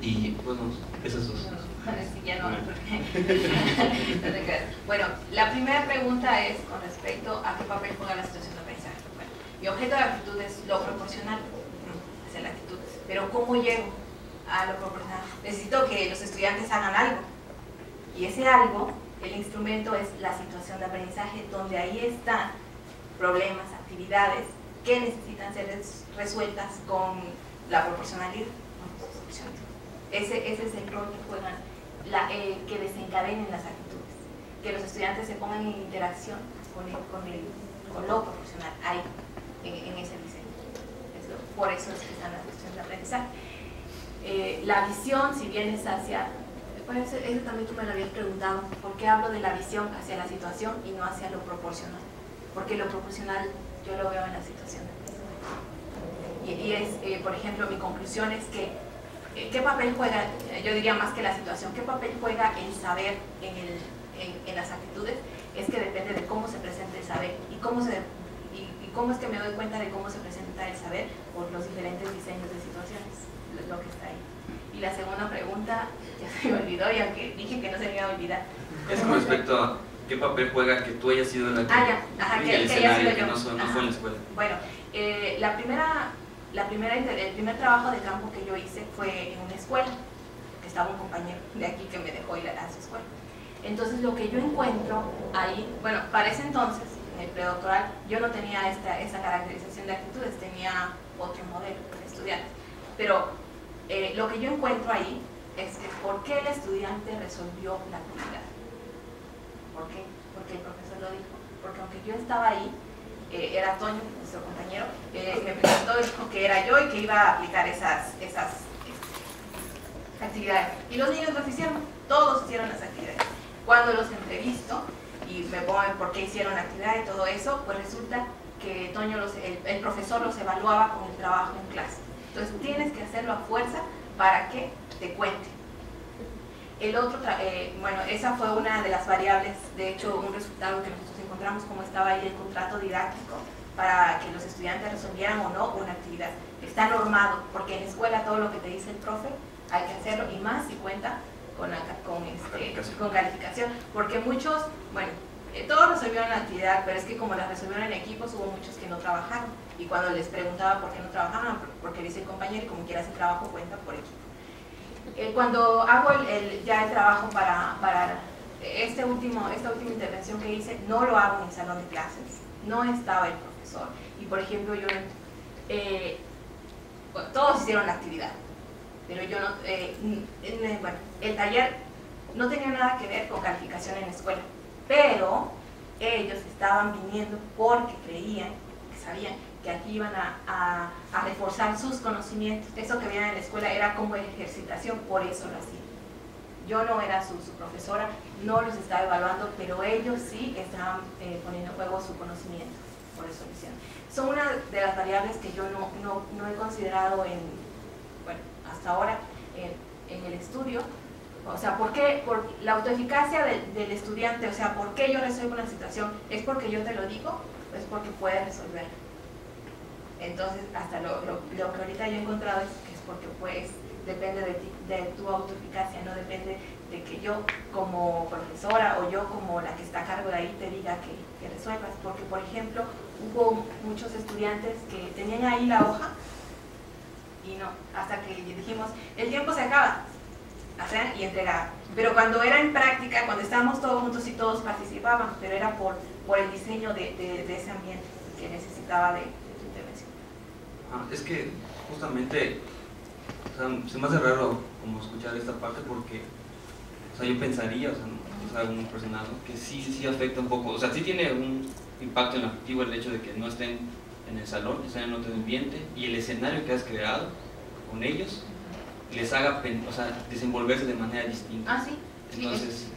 Y pues no, esas dos. Bueno, la primera pregunta es con respecto a qué papel juega la situación de aprendizaje. Bueno, mi objeto de actitud es lo proporcional, hacia la actitud, pero cómo llego a lo proporcional. Necesito que los estudiantes hagan algo, y ese algo, el instrumento es la situación de aprendizaje, donde ahí están problemas, actividades que necesitan ser resueltas con la proporcionalidad. Ese, ese es el rol que juegan, la, eh, que desencadenen las actitudes. que los estudiantes se pongan en interacción con el, con el, con lo profesional ahí, en, en ese diseño. Eso, por eso es que están las cuestiones de aprendizaje. Eh, la visión, si bien es hacia... Por eso, eso también tú me lo habías preguntado, ¿por qué hablo de la visión hacia la situación y no hacia lo proporcional? Porque lo proporcional yo lo veo en la situación. Y, y es, eh, por ejemplo, mi conclusión es que, eh, ¿qué papel juega, yo diría más que la situación, qué papel juega el saber en, el, en, en las actitudes? Es que depende de cómo se presenta el saber y cómo, se, y, y cómo es que me doy cuenta de cómo se presenta el saber por los diferentes diseños de situaciones, lo, lo que está ahí. Y la segunda pregunta, ya se me olvidó, y aunque dije que no se me iba a olvidar. Es con respecto a qué papel juega que tú hayas sido en la ah, ya. Ajá, que, que haya sido que yo. No, son, no fue en la escuela. Bueno, eh, la primera, la primera, el primer trabajo de campo que yo hice fue en una escuela, que estaba un compañero de aquí que me dejó ir a su escuela. Entonces lo que yo encuentro ahí, bueno, para ese entonces, en el predoctoral, yo no tenía esta, esta caracterización de actitudes, tenía otro modelo de estudiantes, pero... Eh, lo que yo encuentro ahí es que por qué el estudiante resolvió la actividad. ¿Por qué? Porque el profesor lo dijo. Porque aunque yo estaba ahí, eh, era Toño, nuestro compañero, eh, me preguntó, dijo que era yo y que iba a aplicar esas, esas eh, actividades. Y los niños lo hicieron, todos hicieron las actividades. Cuando los entrevisto y me ponen por qué hicieron la actividad y todo eso, pues resulta que Toño los, el, el profesor los evaluaba con el trabajo en clase. Entonces tienes que hacerlo a fuerza para que te cuente. El otro, eh, bueno, esa fue una de las variables, de hecho un resultado que nosotros encontramos, como estaba ahí el contrato didáctico para que los estudiantes resolvieran o no una actividad. Está normado, porque en la escuela todo lo que te dice el profe hay que hacerlo, y más si cuenta con, con, este, calificación. con calificación. Porque muchos, bueno, eh, todos resolvieron la actividad, pero es que como la resolvieron en equipos, hubo muchos que no trabajaron. Y cuando les preguntaba por qué no trabajaban, porque dice el compañero, y como quiera ese trabajo cuenta por equipo. Eh, cuando hago el, el, ya el trabajo para, para este último, esta última intervención que hice, no lo hago en el salón de clases, no estaba el profesor. Y por ejemplo, yo, eh, bueno, todos hicieron la actividad, pero yo no, eh, bueno, el taller no tenía nada que ver con calificación en la escuela, pero ellos estaban viniendo porque creían, que sabían, que aquí iban a, a, a reforzar sus conocimientos. Eso que veían en la escuela era como ejercitación, por eso lo hacía. Yo no era su, su profesora, no los estaba evaluando, pero ellos sí estaban eh, poniendo en juego su conocimiento, por eso lo hicieron. Son una de las variables que yo no, no, no he considerado en, bueno, hasta ahora en, en el estudio. O sea, ¿por qué? Por la autoeficacia de, del estudiante, o sea, ¿por qué yo resuelvo una situación? ¿Es porque yo te lo digo? ¿Es porque puedes resolver? Entonces, hasta lo, lo, lo que ahorita yo he encontrado es que es porque pues depende de, ti, de tu autoeficacia, no depende de que yo como profesora o yo como la que está a cargo de ahí te diga que, que resuelvas. Porque, por ejemplo, hubo muchos estudiantes que tenían ahí la hoja y no, hasta que dijimos, el tiempo se acaba, hacían y entregaban. Pero cuando era en práctica, cuando estábamos todos juntos y todos participaban, pero era por, por el diseño de, de, de ese ambiente que necesitaba de... Ah, es que justamente, o sea, se me hace raro como escuchar esta parte porque, o sea, yo pensaría, o sea, ¿no? O sea, un personal, ¿no? Que sí, sí afecta un poco, o sea, sí tiene un impacto en la afectivo el hecho de que no estén en el salón, estén en otro ambiente, y el escenario que has creado con ellos les haga, o sea, desenvolverse de manera distinta. Ah, sí. Entonces, sí.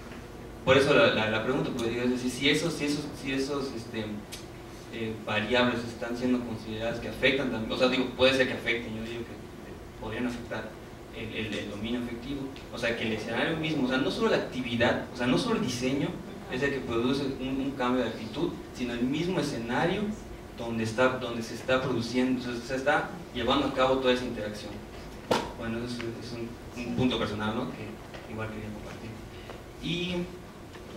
Por eso la, la, la pregunta, porque digo, es decir, si esos, si esos, si esos, este... Eh, variables están siendo consideradas que afectan también, o sea, digo, puede ser que afecten, yo digo que eh, podrían afectar el, el, el dominio afectivo, o sea, que el escenario mismo, o sea, no solo la actividad, o sea, no solo el diseño es el que produce un, un cambio de actitud, sino el mismo escenario donde, está, donde se está produciendo, o sea, se está llevando a cabo toda esa interacción. Bueno, eso es, es un, un punto personal, ¿no?, que igual quería compartir. Y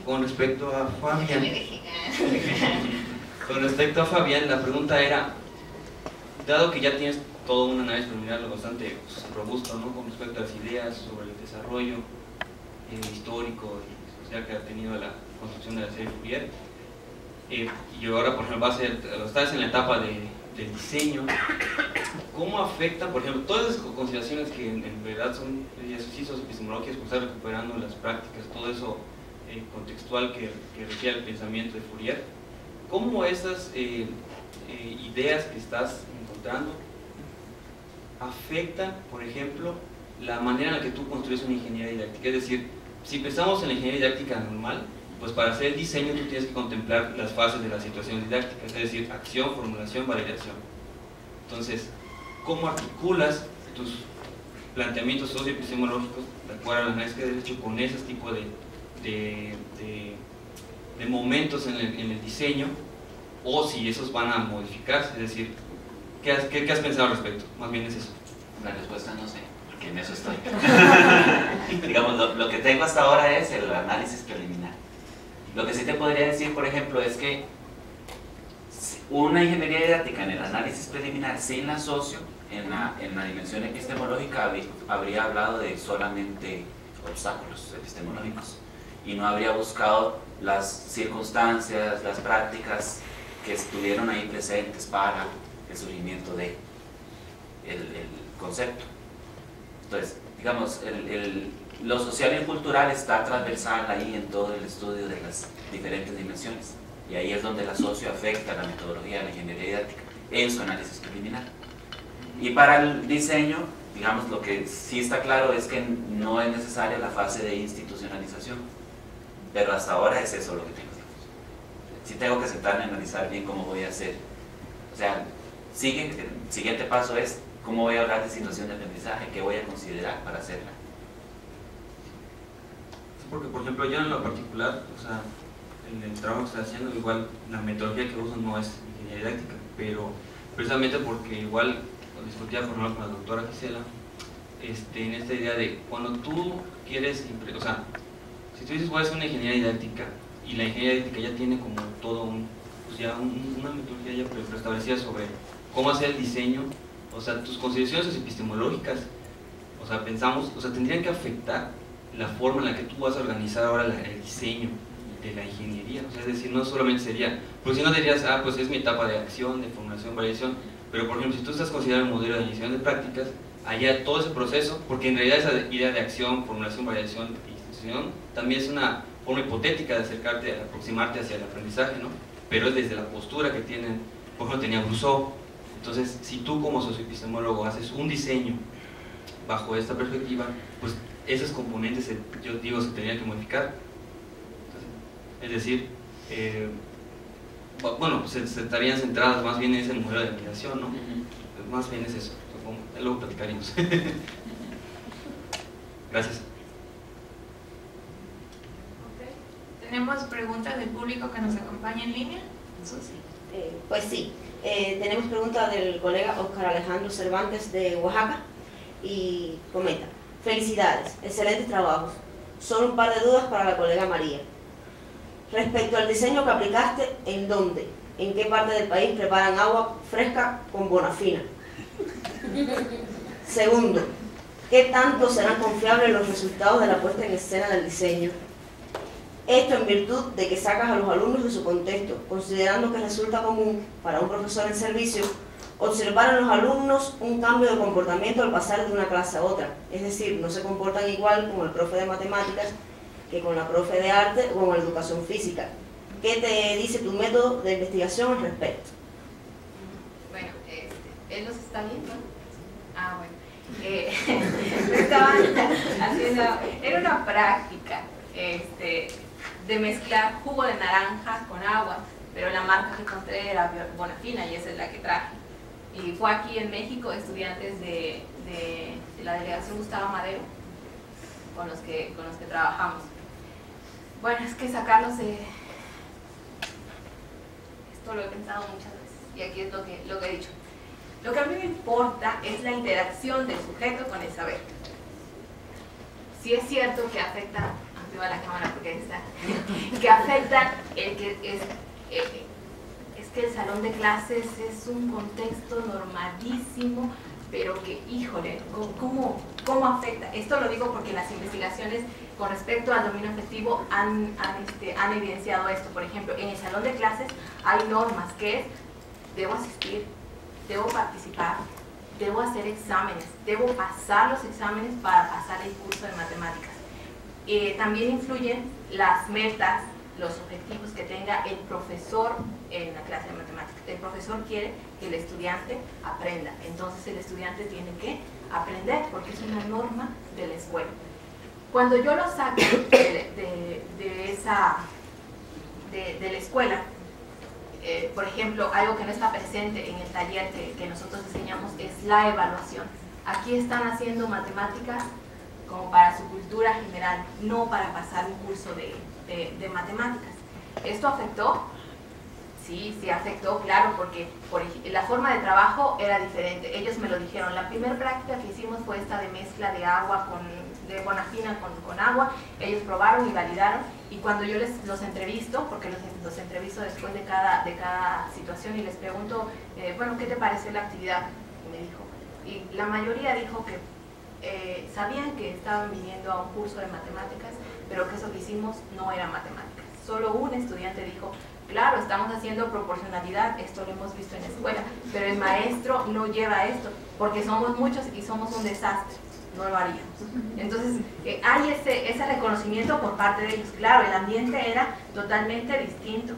con respecto a Fabián... Con respecto a Fabián, la pregunta era, dado que ya tienes todo un análisis preliminar bastante pues, robusto, ¿no?, con respecto a las ideas sobre el desarrollo eh, histórico y social que ha tenido la construcción de la serie Fourier, eh, y ahora, por ejemplo, vas a ser, estás en la etapa de, del diseño, ¿cómo afecta, por ejemplo, todas esas consideraciones que en, en verdad son ejercicios epistemológicos, que estás recuperando las prácticas, todo eso eh, contextual que, que refiere al pensamiento de Fourier, cómo esas eh, eh, ideas que estás encontrando afectan, por ejemplo, la manera en la que tú construyes una ingeniería didáctica. Es decir, si pensamos en la ingeniería didáctica normal, pues para hacer el diseño tú tienes que contemplar las fases de las situaciones didácticas, es decir, acción, formulación, validación. Entonces, ¿cómo articulas tus planteamientos socioepistemológicos de acuerdo a la análisis de derecho con ese tipo de, de, de, de momentos en el, en el diseño, o si esos van a modificarse? Es decir, ¿qué has, qué, qué has pensado al respecto? Más bien es eso. La respuesta no sé, porque en eso estoy. Digamos, lo, lo que tengo hasta ahora es el análisis preliminar. Lo que sí te podría decir, por ejemplo, es que una ingeniería didáctica en el análisis preliminar sin la socio, en la, en la dimensión epistemológica, habría hablado de solamente obstáculos epistemológicos y no habría buscado las circunstancias, las prácticas que estuvieron ahí presentes para el surgimiento del de el, el concepto. Entonces, digamos, el, el lo social y cultural está transversal ahí en todo el estudio de las diferentes dimensiones, y ahí es donde la socio afecta la metodología de la ingeniería didáctica en su análisis preliminar. Y para el diseño, digamos, lo que sí está claro es que no es necesaria la fase de institucionalización, pero hasta ahora es eso lo que tengo. Sí tengo que sentarme a analizar bien cómo voy a hacer, o sea, sigue, el siguiente paso es cómo voy a hablar de situación de aprendizaje, qué voy a considerar para hacerla. Porque, por ejemplo, yo en lo particular, o sea, en el trabajo que estoy haciendo, igual la metodología que uso no es ingeniería didáctica, pero precisamente porque igual discutía por ejemplo con la doctora Gisela, este, en esta idea de cuando tú quieres, o sea, si tú dices voy a hacer una ingeniería didáctica y la ingeniería didáctica ya tiene como todo un, pues ya un, una metodología ya preestablecida sobre cómo hacer el diseño, o sea, tus consideraciones epistemológicas, o sea, pensamos, o sea, tendrían que afectar la forma en la que tú vas a organizar ahora la, el diseño de la ingeniería. O sea, es decir, no solamente sería, porque si no dirías, ah, pues es mi etapa de acción, de formulación, validación, pero por ejemplo, si tú estás considerando el modelo de iniciación de prácticas, allá todo ese proceso, porque en realidad esa idea de acción, formulación, validación e institución también es una forma hipotética de acercarte, de aproximarte hacia el aprendizaje, ¿no? Pero es desde la postura que tienen, por ejemplo, tenía Rousseau. Entonces, si tú como socioepistemólogo haces un diseño bajo esta perspectiva, pues esos componentes, yo digo, se tenían que modificar. Es decir, eh, bueno, se, se estarían centradas más bien en ese modelo de mediación, ¿no? Uh-huh. Más bien es eso, supongo. Luego platicaremos. Gracias. Okay. ¿Tenemos preguntas del público que nos acompaña en línea? Susi. Eh, pues sí, eh, tenemos preguntas del colega Óscar Alejandro Cervantes de Oaxaca y comenta. Felicidades, excelentes trabajos. Solo un par de dudas para la colega María. Respecto al diseño que aplicaste, ¿en dónde? ¿En qué parte del país preparan agua fresca con Bonafina? Segundo, ¿qué tanto serán confiables los resultados de la puesta en escena del diseño? Esto en virtud de que sacas a los alumnos de su contexto, considerando que resulta común para un profesor en servicio observar en los alumnos un cambio de comportamiento al pasar de una clase a otra. Es decir, no se comportan igual con el profe de matemáticas que con la profe de arte o con la educación física. ¿Qué te dice tu método de investigación al respecto? Bueno, este, él nos está viendo. Ah, bueno. Eh, estaban haciendo, era una práctica este, de mezclar jugo de naranja con agua, pero la marca que encontré era Bonafina y esa es la que traje. Y fue aquí en México, estudiantes de, de, de la delegación Gustavo Madero con los, que, con los que trabajamos. Bueno, es que sacarlos de... Esto lo he pensado muchas veces y aquí es lo que, lo que he dicho. Lo que a mí me importa es la interacción del sujeto con el saber. Sí es cierto que afecta... Aquí va la cámara porque ahí está. Que afecta el que... es, el, que el salón de clases es un contexto normalísimo, pero que, híjole, ¿cómo, cómo afecta? Esto lo digo porque las investigaciones con respecto al dominio afectivo han, han, este, han evidenciado esto. Por ejemplo, en el salón de clases hay normas que es, debo asistir, debo participar, debo hacer exámenes, debo pasar los exámenes para pasar el curso de matemáticas. Eh, también influyen las metas, los objetivos que tenga el profesor en la clase de matemáticas. El profesor quiere que el estudiante aprenda, entonces el estudiante tiene que aprender, porque es una norma de la escuela. Cuando yo lo saco de, de, de, esa, de, de la escuela, eh, por ejemplo, algo que no está presente en el taller que, que nosotros enseñamos es la evaluación. Aquí están haciendo matemáticas como para su cultura general, no para pasar un curso de, de, de matemáticas. ¿Esto afectó? Sí, sí afectó, claro, porque por, la forma de trabajo era diferente. Ellos me lo dijeron. La primera práctica que hicimos fue esta de mezcla de agua con, de Bonafina con, con agua. Ellos probaron y validaron. Y cuando yo les, los entrevisto, porque los, los entrevisto después de cada, de cada situación y les pregunto, eh, bueno, ¿qué te pareció la actividad? Me dijo. Y la mayoría dijo que Eh, sabían que estaban viniendo a un curso de matemáticas, pero que eso que hicimos no era matemáticas. Solo un estudiante dijo, claro, estamos haciendo proporcionalidad, esto lo hemos visto en la escuela, pero el maestro no lleva esto, porque somos muchos y somos un desastre, no lo haríamos. Entonces, eh, hay ese, ese reconocimiento por parte de ellos. Claro, el ambiente era totalmente distinto.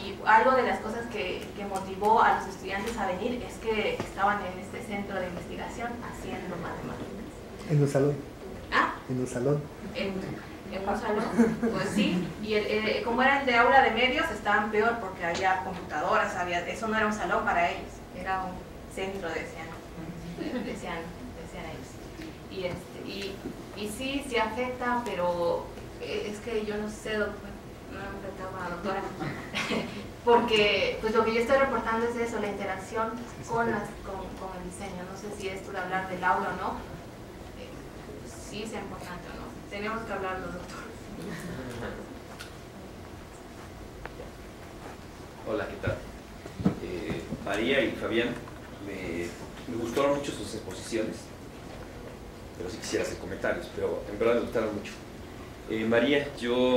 Y algo de las cosas que, que motivó a los estudiantes a venir es que estaban en este centro de investigación haciendo matemáticas. En un salón. ¿Ah? En un salón. En, en un salón, pues sí. Y el, eh, como era el de aula de medios, estaban peor porque había computadoras, había, eso no era un salón para ellos, era un centro, decían, decían, decían ellos. Y, este, y, y sí, sí afecta, pero es que yo no sé, doctor, no me afectaba, doctora, porque pues lo que yo estoy reportando es eso, la interacción con, las, con, con el diseño. No sé si esto de hablar del aula o no, sí, sea importante o no. Tenemos que hablarlo, doctor. Hola, ¿qué tal? Eh, María y Fabián, me, me gustaron mucho sus exposiciones, pero sí quisiera hacer comentarios, pero en verdad me gustaron mucho. Eh, María, yo...